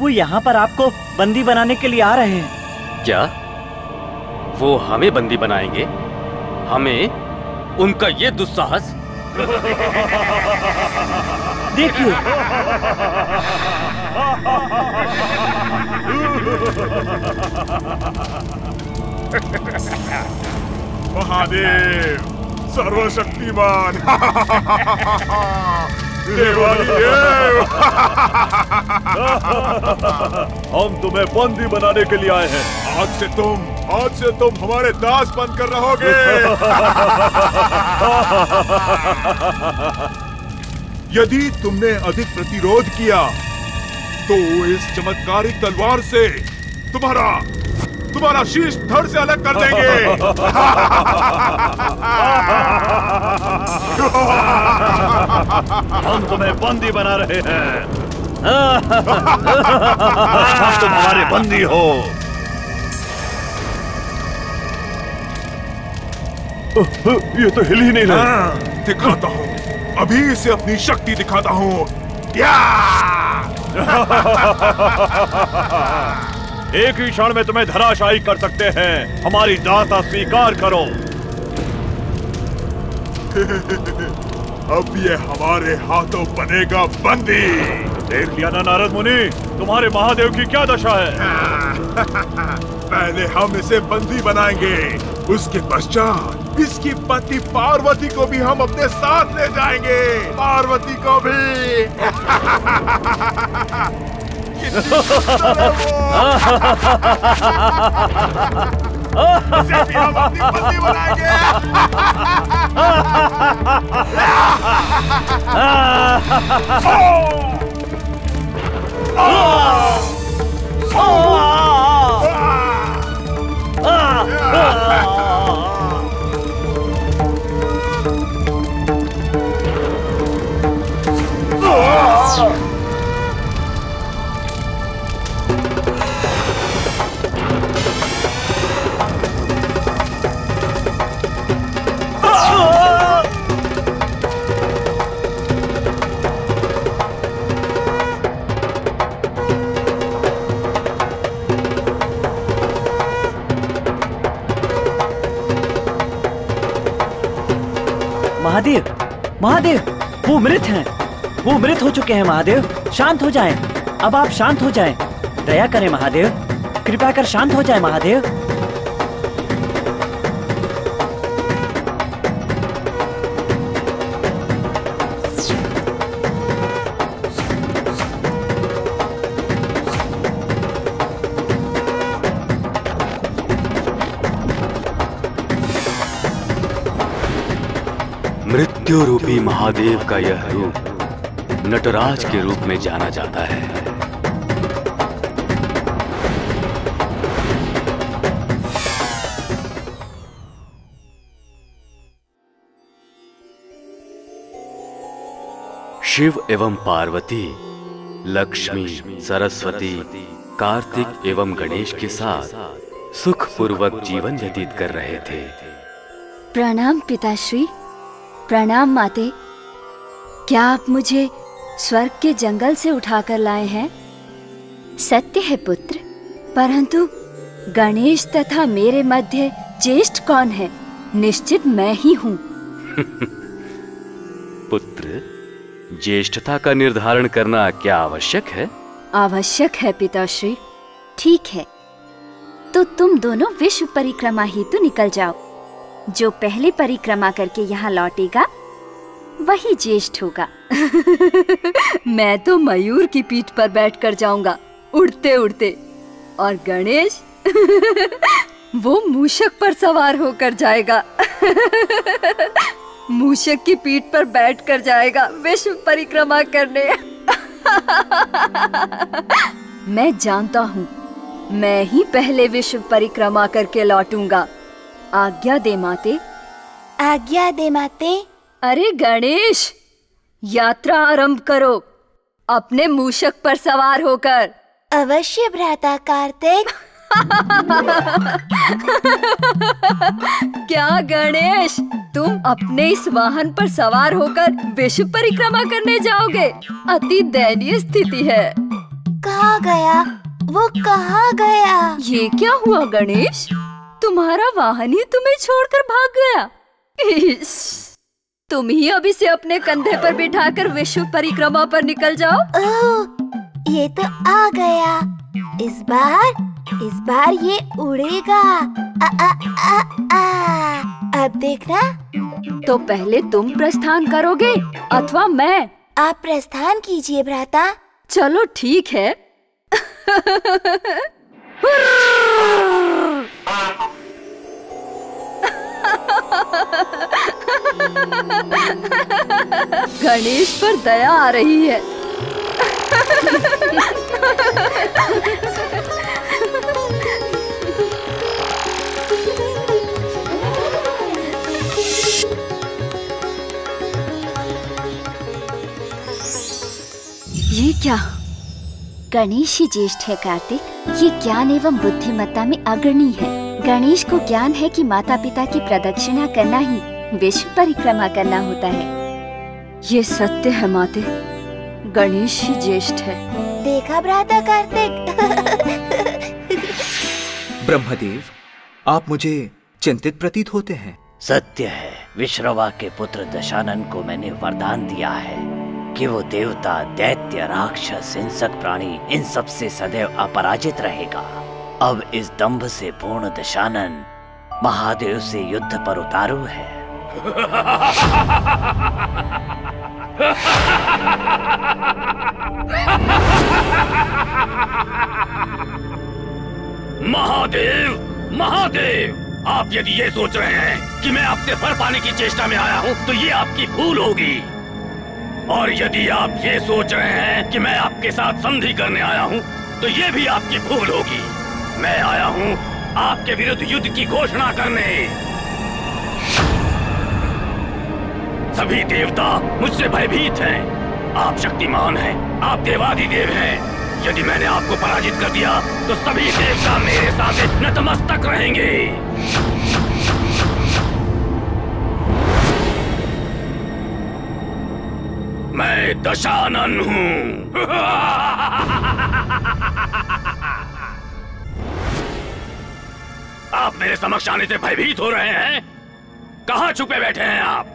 वो यहाँ पर आपको बंदी बनाने के लिए आ रहे हैं। क्या वो हमें बंदी बनाएंगे? हमें? उनका ये दुस्साहस! देखिए, महादेव सर्वशक्तिमान देवाधिदेव, हम तुम्हें बंदी बनाने के लिए आए हैं। आज से तुम हमारे दास बनकर रहोगे। यदि तुमने अधिक प्रतिरोध किया तो इस चमत्कारिक तलवार से तुम्हारा शीश धड़ से अलग कर देंगे। हम तुम्हें बंदी बना रहे हैं। तुम हमारे बंदी हो। ये तो हिल ही नहीं रहा। दिखाता हूँ, अभी इसे अपनी शक्ति दिखाता हूँ। एक ही क्षण में तुम्हें धराशायी कर सकते हैं। हमारी दास्तां स्वीकार करो। अब ये हमारे हाथों बनेगा बंदी। देख लिया ना नारद मुनि, तुम्हारे महादेव की क्या दशा है। पहले हम इसे बंदी बनाएंगे, उसके पश्चात इसकी पति पार्वती को भी हम अपने साथ ले जाएंगे। पार्वती को भी। इसे भी हम अपनी बंदी बनाएंगे। महादेव, महादेव, वो मृत हैं, वो मृत हो चुके हैं। महादेव शांत हो जाएं, अब आप शांत हो जाएं, दया करें महादेव, कृपा कर शांत हो जाएं महादेव। मृत्यु रूपी महादेव का यह रूप नटराज के रूप में जाना जाता है। शिव एवं पार्वती, लक्ष्मी, सरस्वती, कार्तिक एवं गणेश के साथ सुखपूर्वक जीवन व्यतीत कर रहे थे। प्रणाम पिताश्री, प्रणाम माते। क्या आप मुझे स्वर्ग के जंगल से उठाकर लाए हैं? सत्य है पुत्र, परंतु गणेश तथा मेरे मध्य ज्येष्ठ कौन है? निश्चित मैं ही हूँ। पुत्र, ज्येष्ठता का निर्धारण करना क्या आवश्यक है? आवश्यक है पिताश्री। ठीक है, तो तुम दोनों विश्व परिक्रमा हेतु निकल जाओ। जो पहले परिक्रमा करके यहाँ लौटेगा वही ज्येष्ठ होगा। मैं तो मयूर की पीठ पर बैठकर जाऊंगा उड़ते उड़ते, और गणेश वो मूषक पर सवार होकर जाएगा। मूषक की पीठ पर बैठकर जाएगा विश्व परिक्रमा करने। मैं जानता हूँ, मैं ही पहले विश्व परिक्रमा करके लौटूंगा। आज्ञा दे माते। आज्ञा दे माते। अरे गणेश, यात्रा आरंभ करो अपने मूषक पर सवार होकर। अवश्य भ्राता कार्तिक। क्या गणेश, तुम अपने इस वाहन पर सवार होकर विश्व परिक्रमा करने जाओगे? अति दयनीय स्थिति है। कहाँ गया वो, कहाँ गया? ये क्या हुआ गणेश, तुम्हारा वाहन ही तुम्हें छोड़कर भाग गया। तुम ही अब इसे अपने कंधे पर बिठाकर विश्व परिक्रमा पर निकल जाओ। ओह, ये तो आ गया। इस बार ये उड़ेगा। आ, आ, आ, आ। अब देखना। तो पहले तुम प्रस्थान करोगे अथवा मैं? आप प्रस्थान कीजिए भ्राता। चलो ठीक है। गणेश पर दया आ रही है। ये क्या? गणेश ही ज्येष्ठ है कार्तिक। ये ज्ञान एवं बुद्धिमत्ता में अग्रणी है। गणेश को ज्ञान है कि माता पिता की प्रदक्षिणा करना ही विश्व परिक्रमा करना होता है। ये सत्य है माते, गणेश ही ज्येष्ठ है। देखा भ्राता कार्तिक। ब्रह्मदेव, आप मुझे चिंतित प्रतीत होते हैं। सत्य है, विश्रवा के पुत्र दशानन को मैंने वरदान दिया है कि वो देवता, दैत्य, राक्षस, हिंसक प्राणी, इन सब से सदैव अपराजित रहेगा। अब इस दंभ से पूर्ण दशानन महादेव से युद्ध पर उतारू है। महादेव, महादेव, आप यदि ये सोच रहे हैं कि मैं आपसे फर पाने की चेष्टा में आया हूँ तो ये आपकी भूल होगी। और यदि आप ये सोच रहे हैं कि मैं आपके साथ संधि करने आया हूँ तो ये भी आपकी भूल होगी। मैं आया हूँ आपके विरुद्ध युद्ध की घोषणा करने। सभी देवता मुझसे भयभीत हैं। आप शक्तिमान हैं, आप देवाधिदेव हैं। यदि मैंने आपको पराजित कर दिया तो सभी देवता मेरे सामने नतमस्तक रहेंगे। मैं दशानन हूँ। आप मेरे समक्ष आने से भयभीत हो रहे हैं? कहाँ छुपे बैठे हैं आप?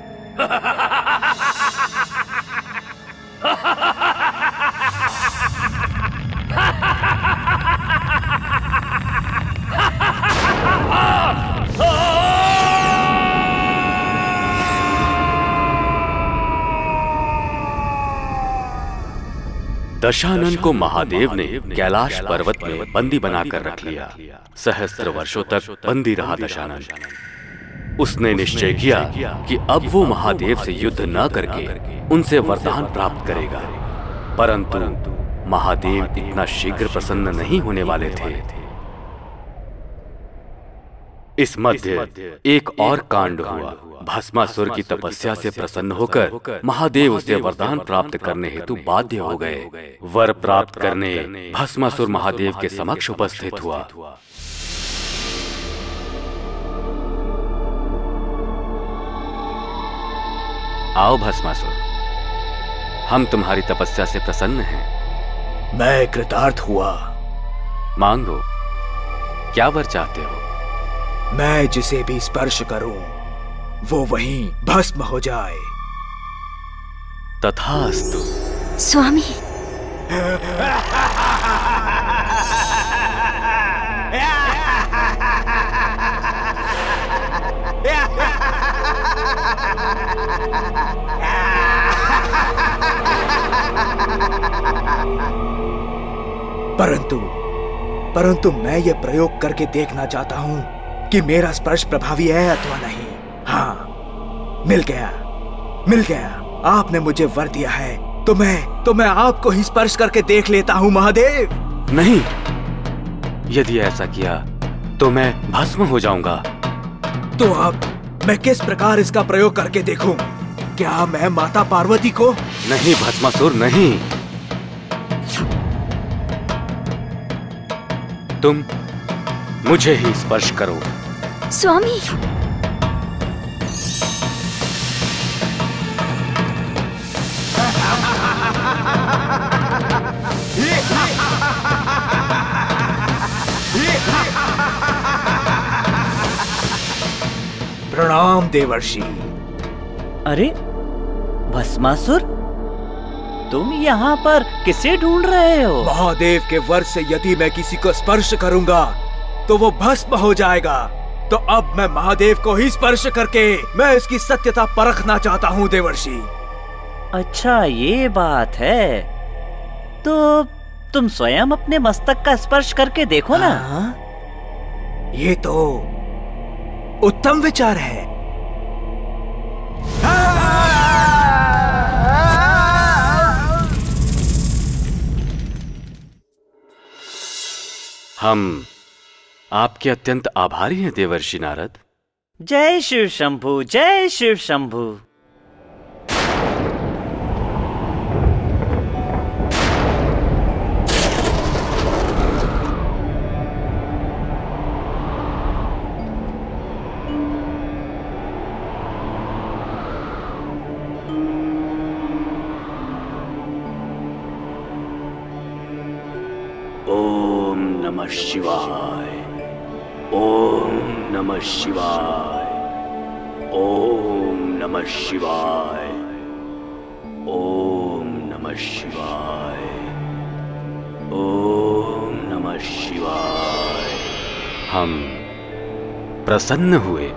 दशानन को महादेव ने कैलाश पर्वत में बंदी बनाकर रख लिया। सहस्त्र वर्षों तक बंदी रहा दशानन। उसने निश्चय किया कि अब वो महादेव से युद्ध न करके उनसे वरदान प्राप्त करेगा, परंतु महादेव इतना शीघ्र प्रसन्न नहीं होने वाले थे। इस मध्य एक और कांड हुआ। भस्मासुर की तपस्या से प्रसन्न होकर महादेव उसे वरदान प्राप्त करने हेतु बाध्य हो गए। वर प्राप्त करने भस्मासुर महादेव के समक्ष उपस्थित हुआ। आओ भस्मासुर, हम तुम्हारी तपस्या से प्रसन्न हैं। मैं कृतार्थ हुआ। मांगो, क्या वर चाहते हो? मैं जिसे भी स्पर्श करूं वो वहीं भस्म हो जाए। तथास्तु स्वामी। परंतु मैं ये प्रयोग करके देखना चाहता हूँ कि मेरा स्पर्श प्रभावी है अथवा नहीं। हाँ, मिल गया, मिल गया। आपने मुझे वर दिया है तो मैं आपको ही स्पर्श करके देख लेता हूँ महादेव। नहीं, यदि ऐसा किया तो मैं भस्म हो जाऊंगा। तो अब मैं किस प्रकार इसका प्रयोग करके देखूं? क्या मैं माता पार्वती को? नहीं भस्मासुर, नहीं। तुम मुझे ही स्पर्श करो। स्वामी। प्रणाम देवर्षि। अरे भस्मासुर, तुम यहाँ पर किसे ढूंढ रहे हो? महादेव के वर से यदि मैं किसी को स्पर्श करूंगा तो वो भस्म हो जाएगा। तो अब मैं महादेव को ही स्पर्श करके मैं इसकी सत्यता परखना चाहता हूँ देवर्षि। अच्छा, ये बात है। तो तुम स्वयं अपने मस्तक का स्पर्श करके देखो ना। हाँ? ये तो उत्तम विचार है। हम आपके अत्यंत आभारी हैं देवर्षि नारद। जय शिव शंभू, जय शिव शंभू। शिवाय ओम नमः शिवाय ओम नमः शिवाय ओम। नमः शिवाय, ओम नमः शिवाय। हम प्रसन्न हुए।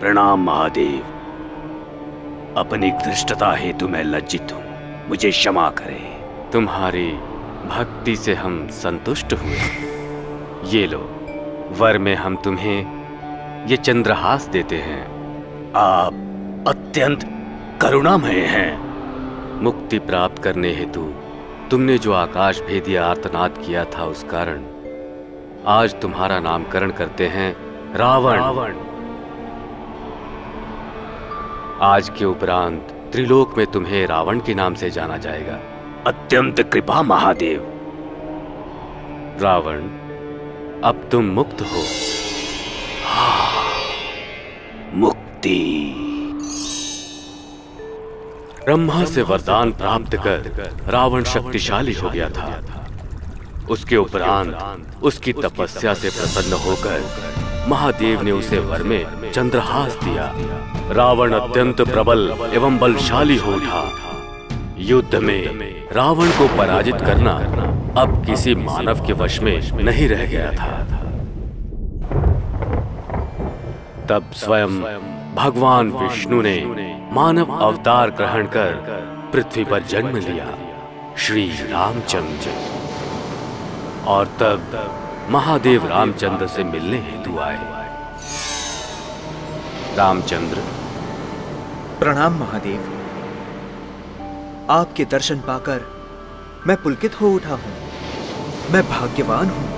प्रणाम महादेव, अपनी धृष्टता हेतु मैं लज्जित हूँ, मुझे क्षमा करें। तुम्हारी भक्ति से हम संतुष्ट हुए। ये लो वर में हम तुम्हें ये चंद्रहास देते हैं। आप अत्यंत करुणामय हैं। मुक्ति प्राप्त करने हेतु तुमने जो आकाश भेदी आर्तनाद किया था, उस कारण आज तुम्हारा नामकरण करते हैं रावण। आज के उपरांत त्रिलोक में तुम्हें रावण के नाम से जाना जाएगा। अत्यंत कृपा महादेव। रावण, अब तुम मुक्त हो। मुक्ति। ब्रह्मा से वरदान प्राप्त कर रावण शक्तिशाली हो गया था। उसके उपरांत उसकी तपस्या से प्रसन्न होकर महादेव ने उसे वर में चंद्रहास दिया। रावण अत्यंत प्रबल एवं बलशाली हो उठा। युद्ध में रावण को पराजित करना अब किसी मानव के वश में नहीं रह गया था। तब स्वयं भगवान विष्णु ने मानव अवतार ग्रहण कर पृथ्वी पर जन्म लिया, श्री रामचंद्र। और तब महादेव रामचंद्र से मिलने हेतु आए। रामचंद्र। प्रणाम महादेव, आपके दर्शन पाकर मैं पुलकित हो उठा हूँ। मैं भाग्यवान हूँ।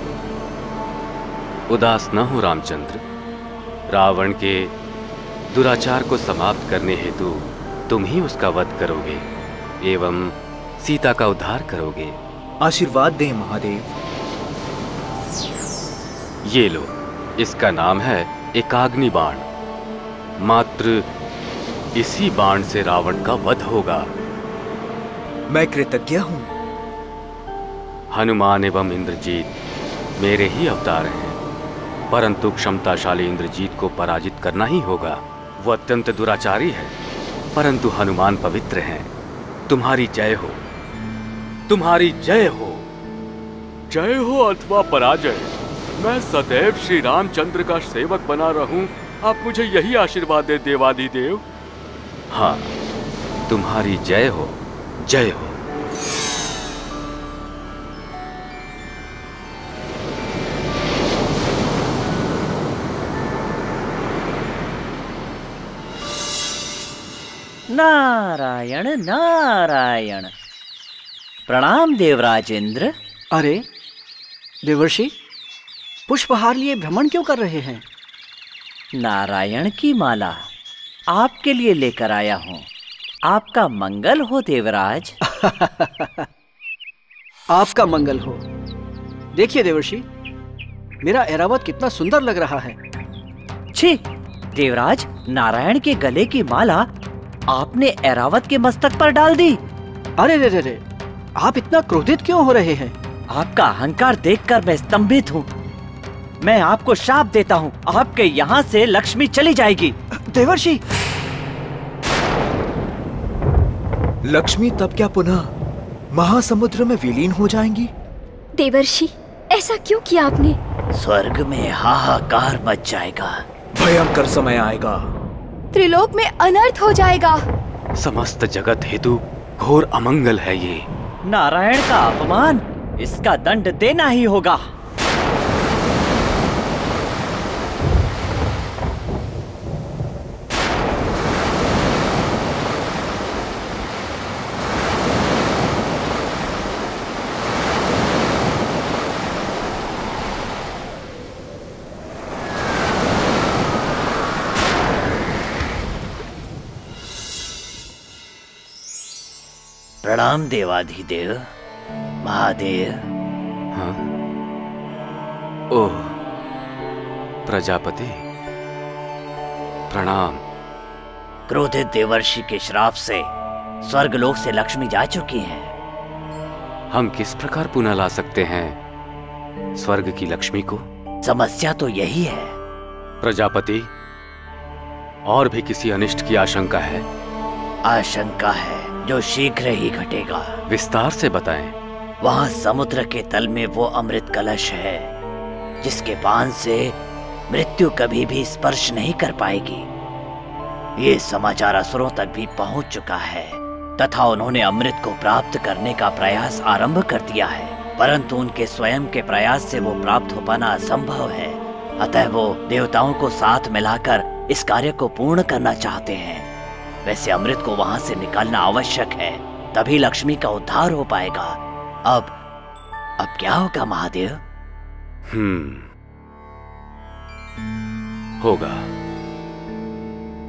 उदास न हो रामचंद्र। रावण के दुराचार को समाप्त करने हेतु तुम ही उसका वध करोगे एवं सीता का उद्धार करोगे। आशीर्वाद दें महादेव। ये लो, इसका नाम है एकाग्नि बाण। मात्र इसी बाण से रावण का वध होगा। मैं कृतज्ञ हूँ। हनुमान एवं इंद्रजीत मेरे ही अवतार हैं, परंतु क्षमताशाली इंद्रजीत को पराजित करना ही होगा। वो अत्यंत दुराचारी है, परंतु हनुमान पवित्र हैं। तुम्हारी जय हो, तुम्हारी जय हो। जय हो अथवा पराजय, मैं सदैव श्री रामचंद्र का सेवक बना रहूं। आप मुझे यही आशीर्वाद दे देवादि देव। हाँ, तुम्हारी जय हो, जय हो। नारायण नारायण। प्रणाम देवराजेंद्र। अरे देवर्षि, पुष्पहार लिए भ्रमण क्यों कर रहे हैं? नारायण की माला आपके लिए लेकर आया हूँ। आपका मंगल हो देवराज। आपका मंगल हो। देखिए देवर्षि, मेरा एरावत कितना सुंदर लग रहा है। छी देवराज, नारायण के गले की माला आपने एरावत के मस्तक पर डाल दी। अरे रे रे, आप इतना क्रोधित क्यों हो रहे हैं? आपका अहंकार देखकर मैं स्तंभित हूँ। मैं आपको शाप देता हूँ, आपके यहाँ से लक्ष्मी चली जाएगी। देवर्षि। लक्ष्मी तब क्या पुनः महासमुद्र में विलीन हो जाएंगी? देवर्षि, ऐसा क्यों किया आपने? स्वर्ग में हाहाकार मच जाएगा। भयंकर समय आएगा। त्रिलोक में अनर्थ हो जाएगा। समस्त जगत हेतु घोर अमंगल है ये। नारायण का अपमान, इसका दंड देना ही होगा। प्रणाम देवाधिदेव महादेव। हाँ? ओह प्रजापति, प्रणाम। क्रोधित देवर्षि के श्राप से स्वर्गलोक से लक्ष्मी जा चुकी हैं। हम किस प्रकार पुनः ला सकते हैं स्वर्ग की लक्ष्मी को? समस्या तो यही है प्रजापति। और भी किसी अनिष्ट की आशंका है? आशंका है जो शीघ्र ही घटेगा। विस्तार से बताएं। वहाँ समुद्र के तल में वो अमृत कलश है जिसके पान से मृत्यु कभी भी स्पर्श नहीं कर पाएगी। ये समाचार असुरों तक भी पहुँच चुका है तथा उन्होंने अमृत को प्राप्त करने का प्रयास आरंभ कर दिया है, परंतु उनके स्वयं के प्रयास से वो प्राप्त हो पाना असंभव है। अतः वो देवताओं को साथ मिलाकर इस कार्य को पूर्ण करना चाहते हैं। वैसे अमृत को वहाँ से निकालना आवश्यक है, तभी लक्ष्मी का उद्धार हो पाएगा। अब क्या होगा महादेव? होगा,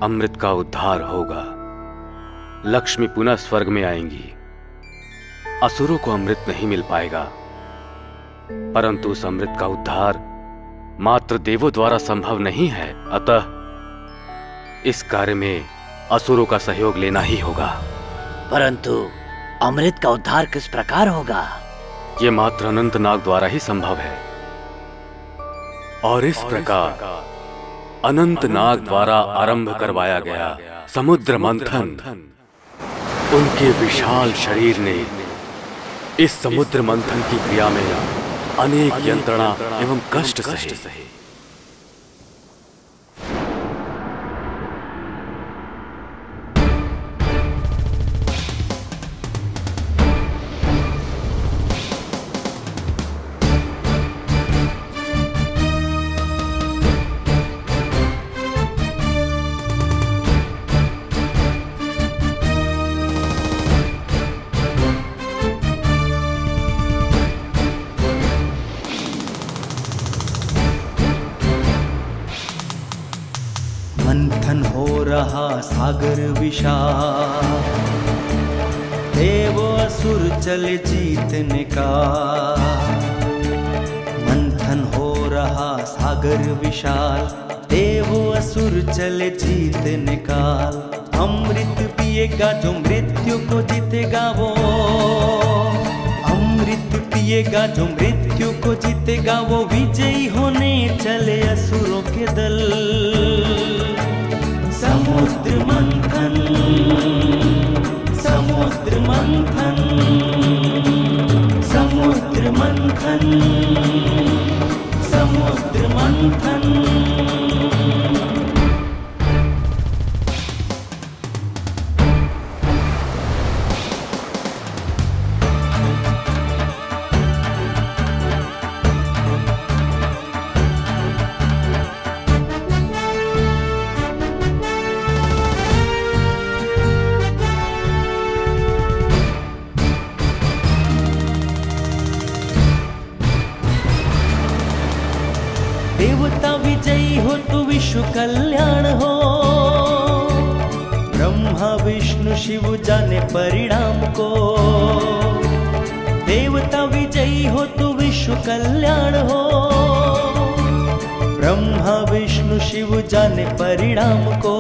अमृत का उद्धार होगा। लक्ष्मी पुनः स्वर्ग में आएंगी। असुरों को अमृत नहीं मिल पाएगा, परंतु उस अमृत का उद्धार मात्र देवों द्वारा संभव नहीं है। अतः इस कार्य में असुरों का सहयोग लेना ही होगा। परंतु अमृत का उद्धार किस प्रकार होगा? यह मात्र अनंत नाग द्वारा ही संभव है। और इस प्रकार अनंत नाग द्वारा आरंभ करवाया गया समुद्र मंथन उनके विशाल शरीर ने इस समुद्र मंथन की क्रिया में अनेक यंत्रणा एवं कष्ट सहे। सागर विशाल देव असुर चल जीतने का, मंथन हो रहा सागर विशाल देव असुर चल जीतने का। अमृत पिएगा जो मृत्यु को जीतेगा वो, अमृत पिएगा जो मृत्यु को जीतेगा वो। विजयी होने चले असुरों के दल, समुद्र मंथन, समुद्र मंथन, समुद्र मंथन, समुद्र मंथन। कल्याण हो, ब्रह्मा विष्णु शिव जाने परिणाम को। देवता विजयी हो तू विश्व कल्याण हो, ब्रह्मा विष्णु शिव जाने परिणाम को।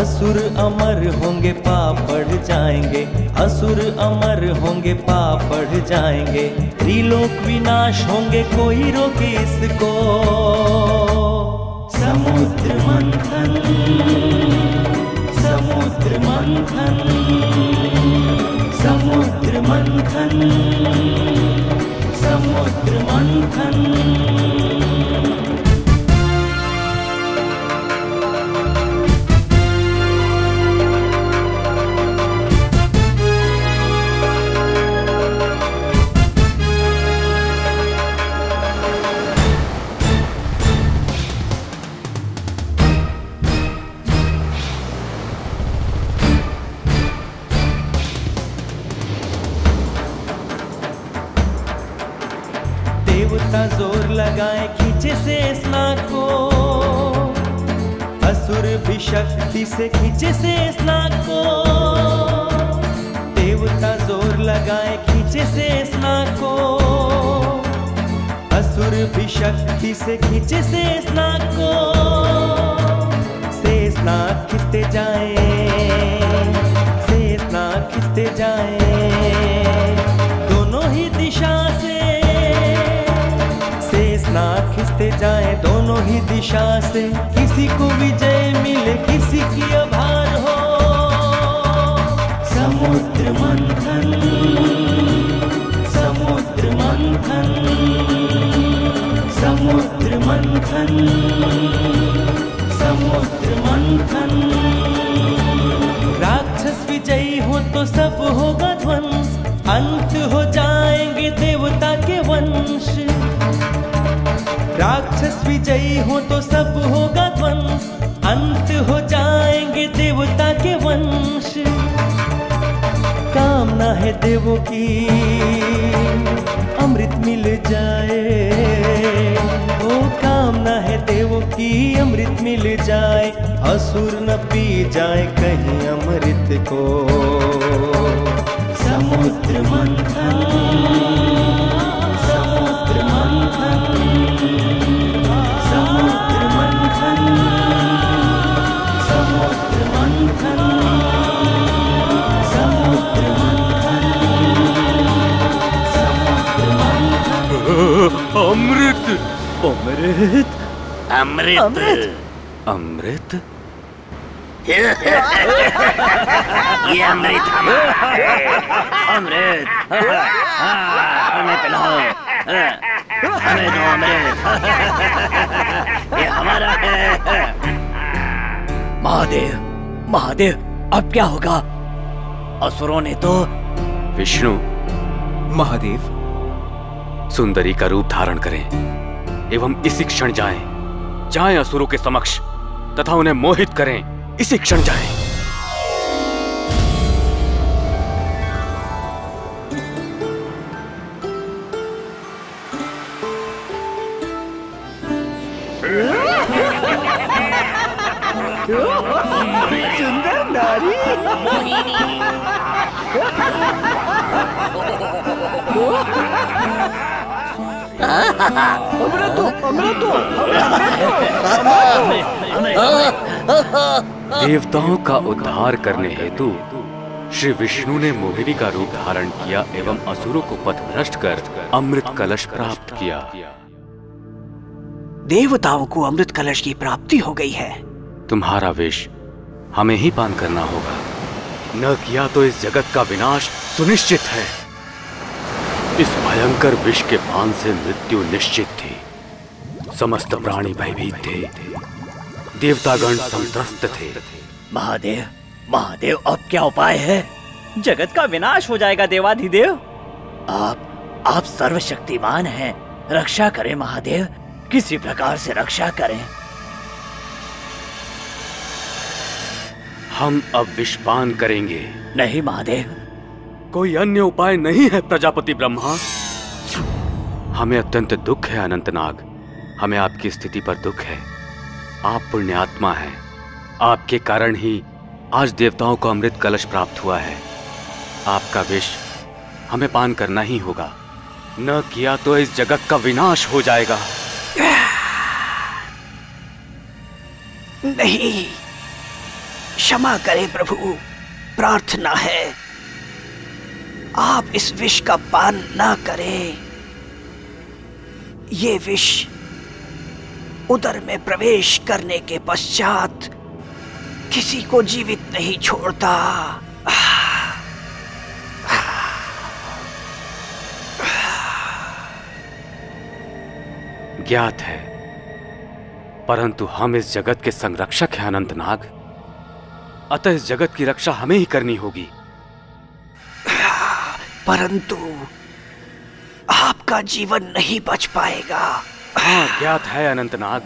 असुर अमर होंगे पापड़ जाएंगे, असुर अमर होंगे पापड़ जाएंगे। त्रिलोक विनाश होंगे कोई रोके इसको। समुद्र मंथन, समुद्र मंथन, समुद्र मंथन, समुद्र मंथन। शक्ति से खींचे से इस नाग को, देवता जोर लगाए खींचे से इस नाग को। असुर भी शक्ति से खींचे से इस नाग को, से इस नाग खींचते जाए, से इस नाग खींचते जाए। दोनों ही दिशा से इस नाग खींचते जाए, दोनों ही दिशा से। किसी को विजय मिले किसी की आभार हो, समुद्र मंथन, समुद्र मंथन, समुद्र मंथन, समुद्र मंथन। राक्षस विजयी हो तो सब होगा ध्वंस, अंत हो जाएंगे देवता के वंश। राक्षस विजयी हो तो सब होगा ध्वंस, अंत हो जाएंगे देवता के वंश। कामना है देवों की अमृत मिल जाए, ओ कामना है देवों की अमृत मिल जाए, असुर न पी जाए कहीं अमृत को। समुद्र मंथन, समुद्र मंथन, समुद्र मंथन, समुद्र मंथन, समुद्र मंथन, समुद्र मंथन। अमृत अमृत अमृत अमृत, ये अमृत हमारा है। अमृत हमें पिलाओ, हमें दो अमृत, ये हमारा है। महादेव महादेव, अब क्या होगा? असुरों ने तो विष्णु महादेव सुंदरी का रूप धारण करें एवं इसी क्षण जाएं, जाएं असुरों के समक्ष तथा उन्हें मोहित करें, इसी क्षण जाएं। सुंदर नारी मोहिनी, अमृत अमृत अमृत। देवताओं का उद्धार करने हेतु श्री विष्णु ने मोहिनी का रूप धारण किया एवं असुरों को पथभ्रष्ट कर अमृत कलश प्राप्त किया। देवताओं को अमृत कलश की प्राप्ति हो गई है। तुम्हारा विष हमें ही पान करना होगा, न किया तो इस जगत का विनाश सुनिश्चित है। इस भयंकर विष के पान से मृत्यु निश्चित थी। समस्त प्राणी भयभीत थे, देवतागण संत्रस्त थे। महादेव महादेव, अब क्या उपाय है? जगत का विनाश हो जाएगा देवाधिदेव। आप सर्वशक्तिमान हैं, रक्षा करें महादेव, किसी प्रकार से रक्षा करें। हम अब विषपान करेंगे। नहीं महादेव, कोई अन्य उपाय नहीं है प्रजापति ब्रह्मा। हमें अत्यंत दुख है अनंत नाग, हमें आपकी स्थिति पर दुख है। आप पुण्यात्मा हैं, आपके कारण ही आज देवताओं को अमृत कलश प्राप्त हुआ है। आपका विष हमें पान करना ही होगा, न किया तो इस जगत का विनाश हो जाएगा। नहीं, क्षमा करें प्रभु, प्रार्थना है आप इस विष का पान ना करें। ये विष उदर में प्रवेश करने के पश्चात किसी को जीवित नहीं छोड़ता। ज्ञात है, परंतु हम इस जगत के संरक्षक हैं अनंत नाग, अतः इस जगत की रक्षा हमें ही करनी होगी। परंतु आपका जीवन नहीं बच पाएगा। हाँ ज्ञात है अनंत नाग।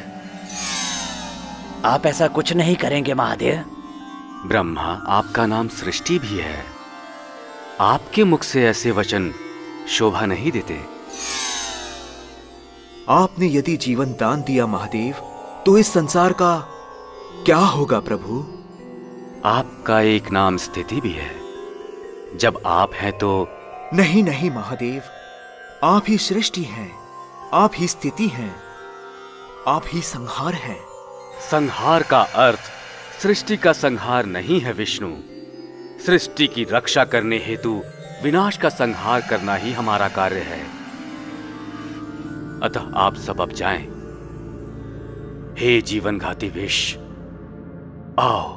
आप ऐसा कुछ नहीं करेंगे महादेव। ब्रह्मा, आपका नाम सृष्टि भी है, आपके मुख से ऐसे वचन शोभा नहीं देते। आपने यदि जीवन दान दिया महादेव, तो इस संसार का क्या होगा प्रभु? आपका एक नाम स्थिति भी है, जब आप हैं तो। नहीं नहीं महादेव, आप ही सृष्टि हैं, आप ही स्थिति हैं, आप ही संहार हैं। संहार का अर्थ सृष्टि का संहार नहीं है विष्णु। सृष्टि की रक्षा करने हेतु विनाश का संहार करना ही हमारा कार्य है। अतः आप सब अब जाएं। हे जीवन घाती विष, आओ।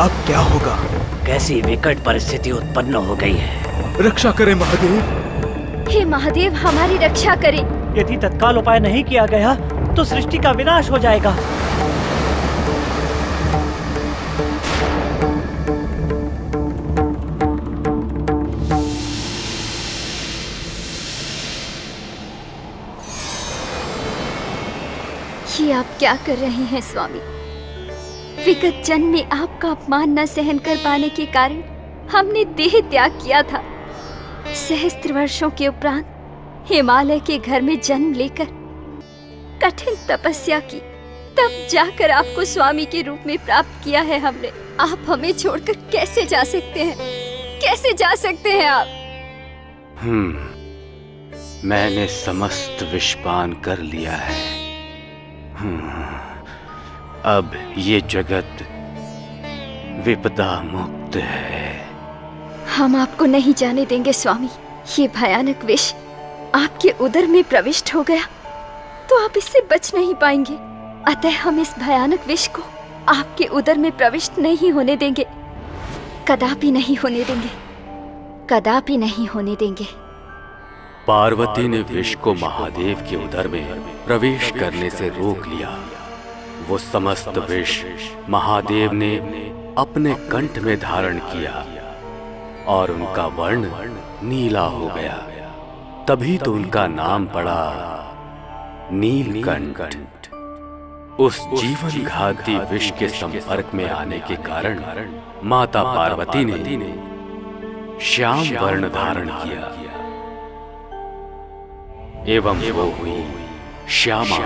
अब क्या होगा? कैसी विकट परिस्थिति उत्पन्न हो गई है। रक्षा करें महादेव। हे महादेव हमारी रक्षा करें। यदि तत्काल उपाय नहीं किया गया तो सृष्टि का विनाश हो जाएगा। ये आप क्या कर रहे हैं स्वामी? विगत जन्म में आपका अपमान न सहन कर पाने के कारण हमने देह त्याग किया था। सहस्त्र वर्षों के उपरांत हिमालय के घर में जन्म लेकर कठिन तपस्या की, तब जाकर आपको स्वामी के रूप में प्राप्त किया है हमने। आप हमें छोड़कर कैसे जा सकते हैं? कैसे जा सकते हैं आप? मैंने समस्त विषपान कर लिया है। अब ये जगत विपदा मुक्त है। हम आपको नहीं जाने देंगे स्वामी। ये भयानक विष आपके उदर में प्रविष्ट हो गया तो आप इससे बच नहीं पाएंगे। अतः हम इस भयानक विष को आपके उदर में प्रविष्ट नहीं होने देंगे, कदापि नहीं होने देंगे, कदापि नहीं होने देंगे। पार्वती ने विष को महादेव के उदर में प्रवेश करने से रोक लिया। वो समस्त विष महादेव ने अपने कंठ में धारण किया और उनका वर्ण नीला हो गया। तभी तो उनका नाम पड़ा नीलकंठ। उस जीवन घाती विष के संपर्क में आने के कारण माता पार्वती ने श्याम वर्ण धारण किया एवं वो हुई श्यामा।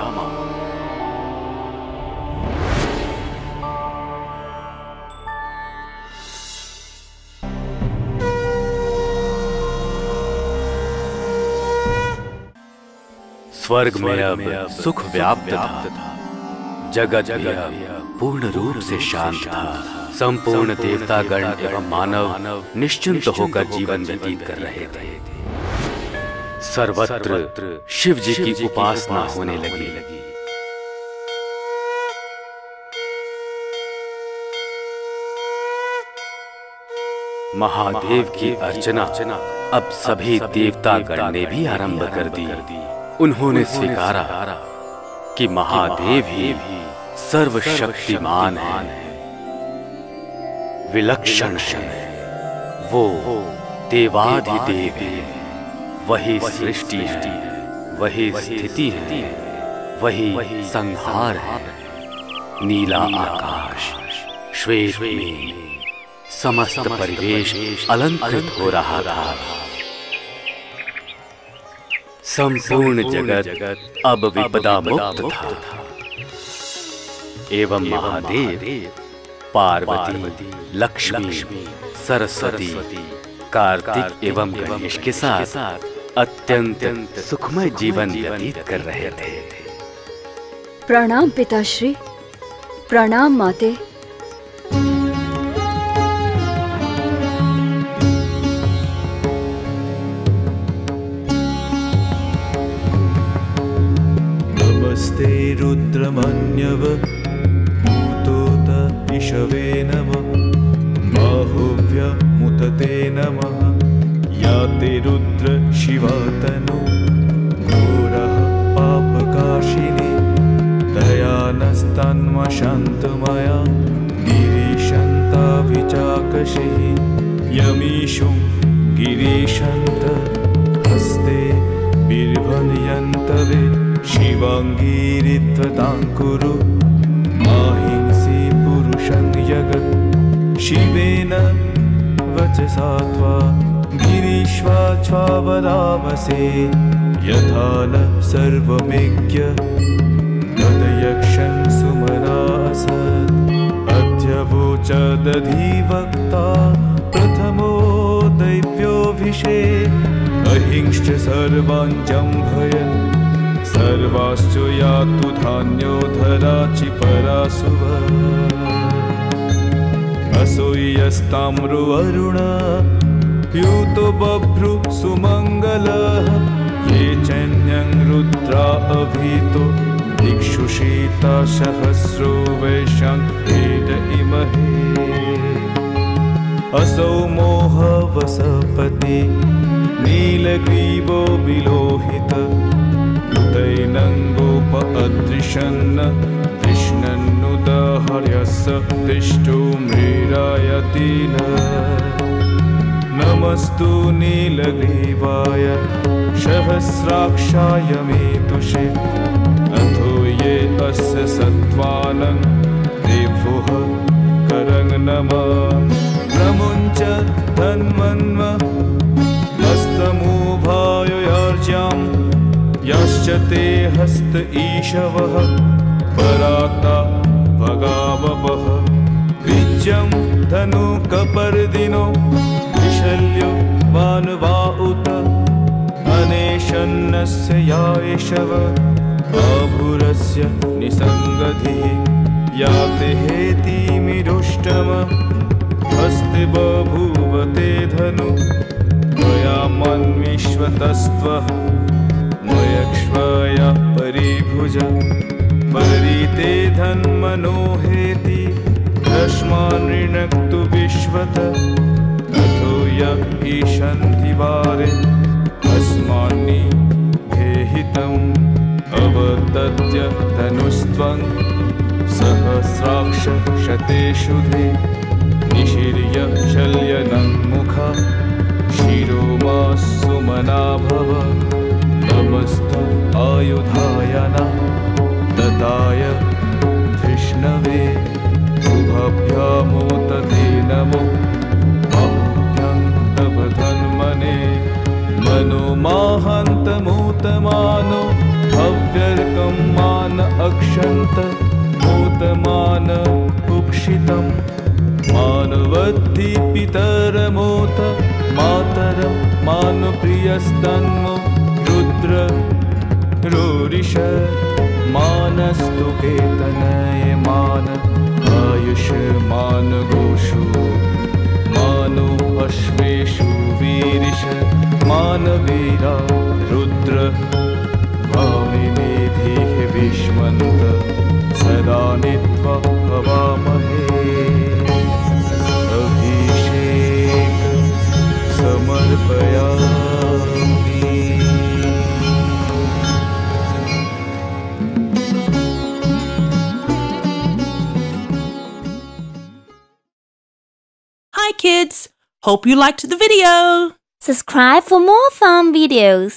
स्वर्ग में अब सुख व्याप्त था। जगत भी पूर्ण रूप से शांत था। संपूर्ण देवतागण एवं मानव निश्चिंत होकर जीवन व्यतीत कर रहे थे। सर्वत्र शिव जी की उपासना होने लगी। महादेव की अर्चना अब सभी देवतागण ने भी आरंभ कर दी। उन्होंने स्वीकारा कि महादेव ही सर्वशक्तिमान है, विलक्षण है, वो देवाधिदेव है, वही सृष्टि है, वही स्थिति है, वही संहार है। नीला आकाश, श्वेत मेघ, समस्त परिवेश अलंकृत हो रहा था। संपूर्ण जगत अब विपदा मुक्त था। एवं महादेव पार्वती, लक्ष्मी, सरस्वती, कार्तिक एवं गणेश के साथ अत्यंत सुखमय जीवन व्यतीत कर रहे थे। प्रणाम पिताश्री, प्रणाम माते। रुद्रमन्यव भूतोत इषवे नमः। बाहुव्य मुतते नमः। याते रुद्र शिवा तनु घोरः पापकाशिने। दयानस्तन्वशान्तमया गिरीशन्ता विचाकषे। यमीषु गिरीशन्त हस्ते बिर्भणयन्तवे। शिवांगी कुरु माहिंसी पुरुषं जगत्। शिवेन वचसा त्वा गिरीश्वाच्वा वदामसे। यथा न सर्वमेज्ञ गदयक्षं सुमनासत्। अद्य वोच दधिवक्ता प्रथमो दैव्योऽभिषे। अहिंश्च सर्वान् जम्भयन् सर्वाश्चो यातु धान्योधराचि परासुव। असोयस्ताम्रु अरुण प्यूतो बभ्रु सुमङ्गलः। ये चन्यं रुद्रा अभीतो दिक्षुषीता सहस्रो वैशं वेद इमहे। असौ मोह वसपति नीलग्रीवो विलोहित तैनंगोपदृशन्न कृष्णनुदहर्यस तिष्ठो मृरायतिन नमस्तु नीलग्रीवाय सहस्राक्षाय मेतुषे अथो ये अस्य सत्त्वानं देवः करं नमः नमुञ्च धन्वन्व हस्तमूभायोर्जां यश्च ते हस्त ईशवः पराता भगावपः विज्जं धनुकपर्दिनो विशल्यो वानवा उत अनेशन्नस्य यायशव अभुरस्य निसंगधिः याते हेतिमिरुष्टम हस्ते बभूवते धनु मया मन्विश्वतस्त्वः मयक्ष्वया परिभुज परिते धन्मनोहेति रश्मान्नृणक्तु विश्वत ततो य ईशन्धिवारे अस्मान्नि भेहितम् अवतत्य धनुस्त्वं सहस्राक्ष शतेषुधे निशीर्य शल्यनन्मुखा शिरोमास्तु मनाभव नमस्तु आयुधायन ददाय धिष्णवे उभभ्यामोतते नमो अभ्यं तव धन्मने मनोमाहन्तमूतमानो हव्यर्कं मान अक्षन्त मूतमान उक्षितम् मानवद्धि पितरमोत मातरं मानुप्रियस्तन्मो रुद्र रोरिष मानस्तु केतनय मान आयुष मान गोषु मानो अश्वेषु वीरिष मानवीरा रुद्र भामिनेधि विष्मन्त सदा नित्वा भवामहे समर्पयामि। Hi kids! Hope you liked the video! Subscribe for more fun videos!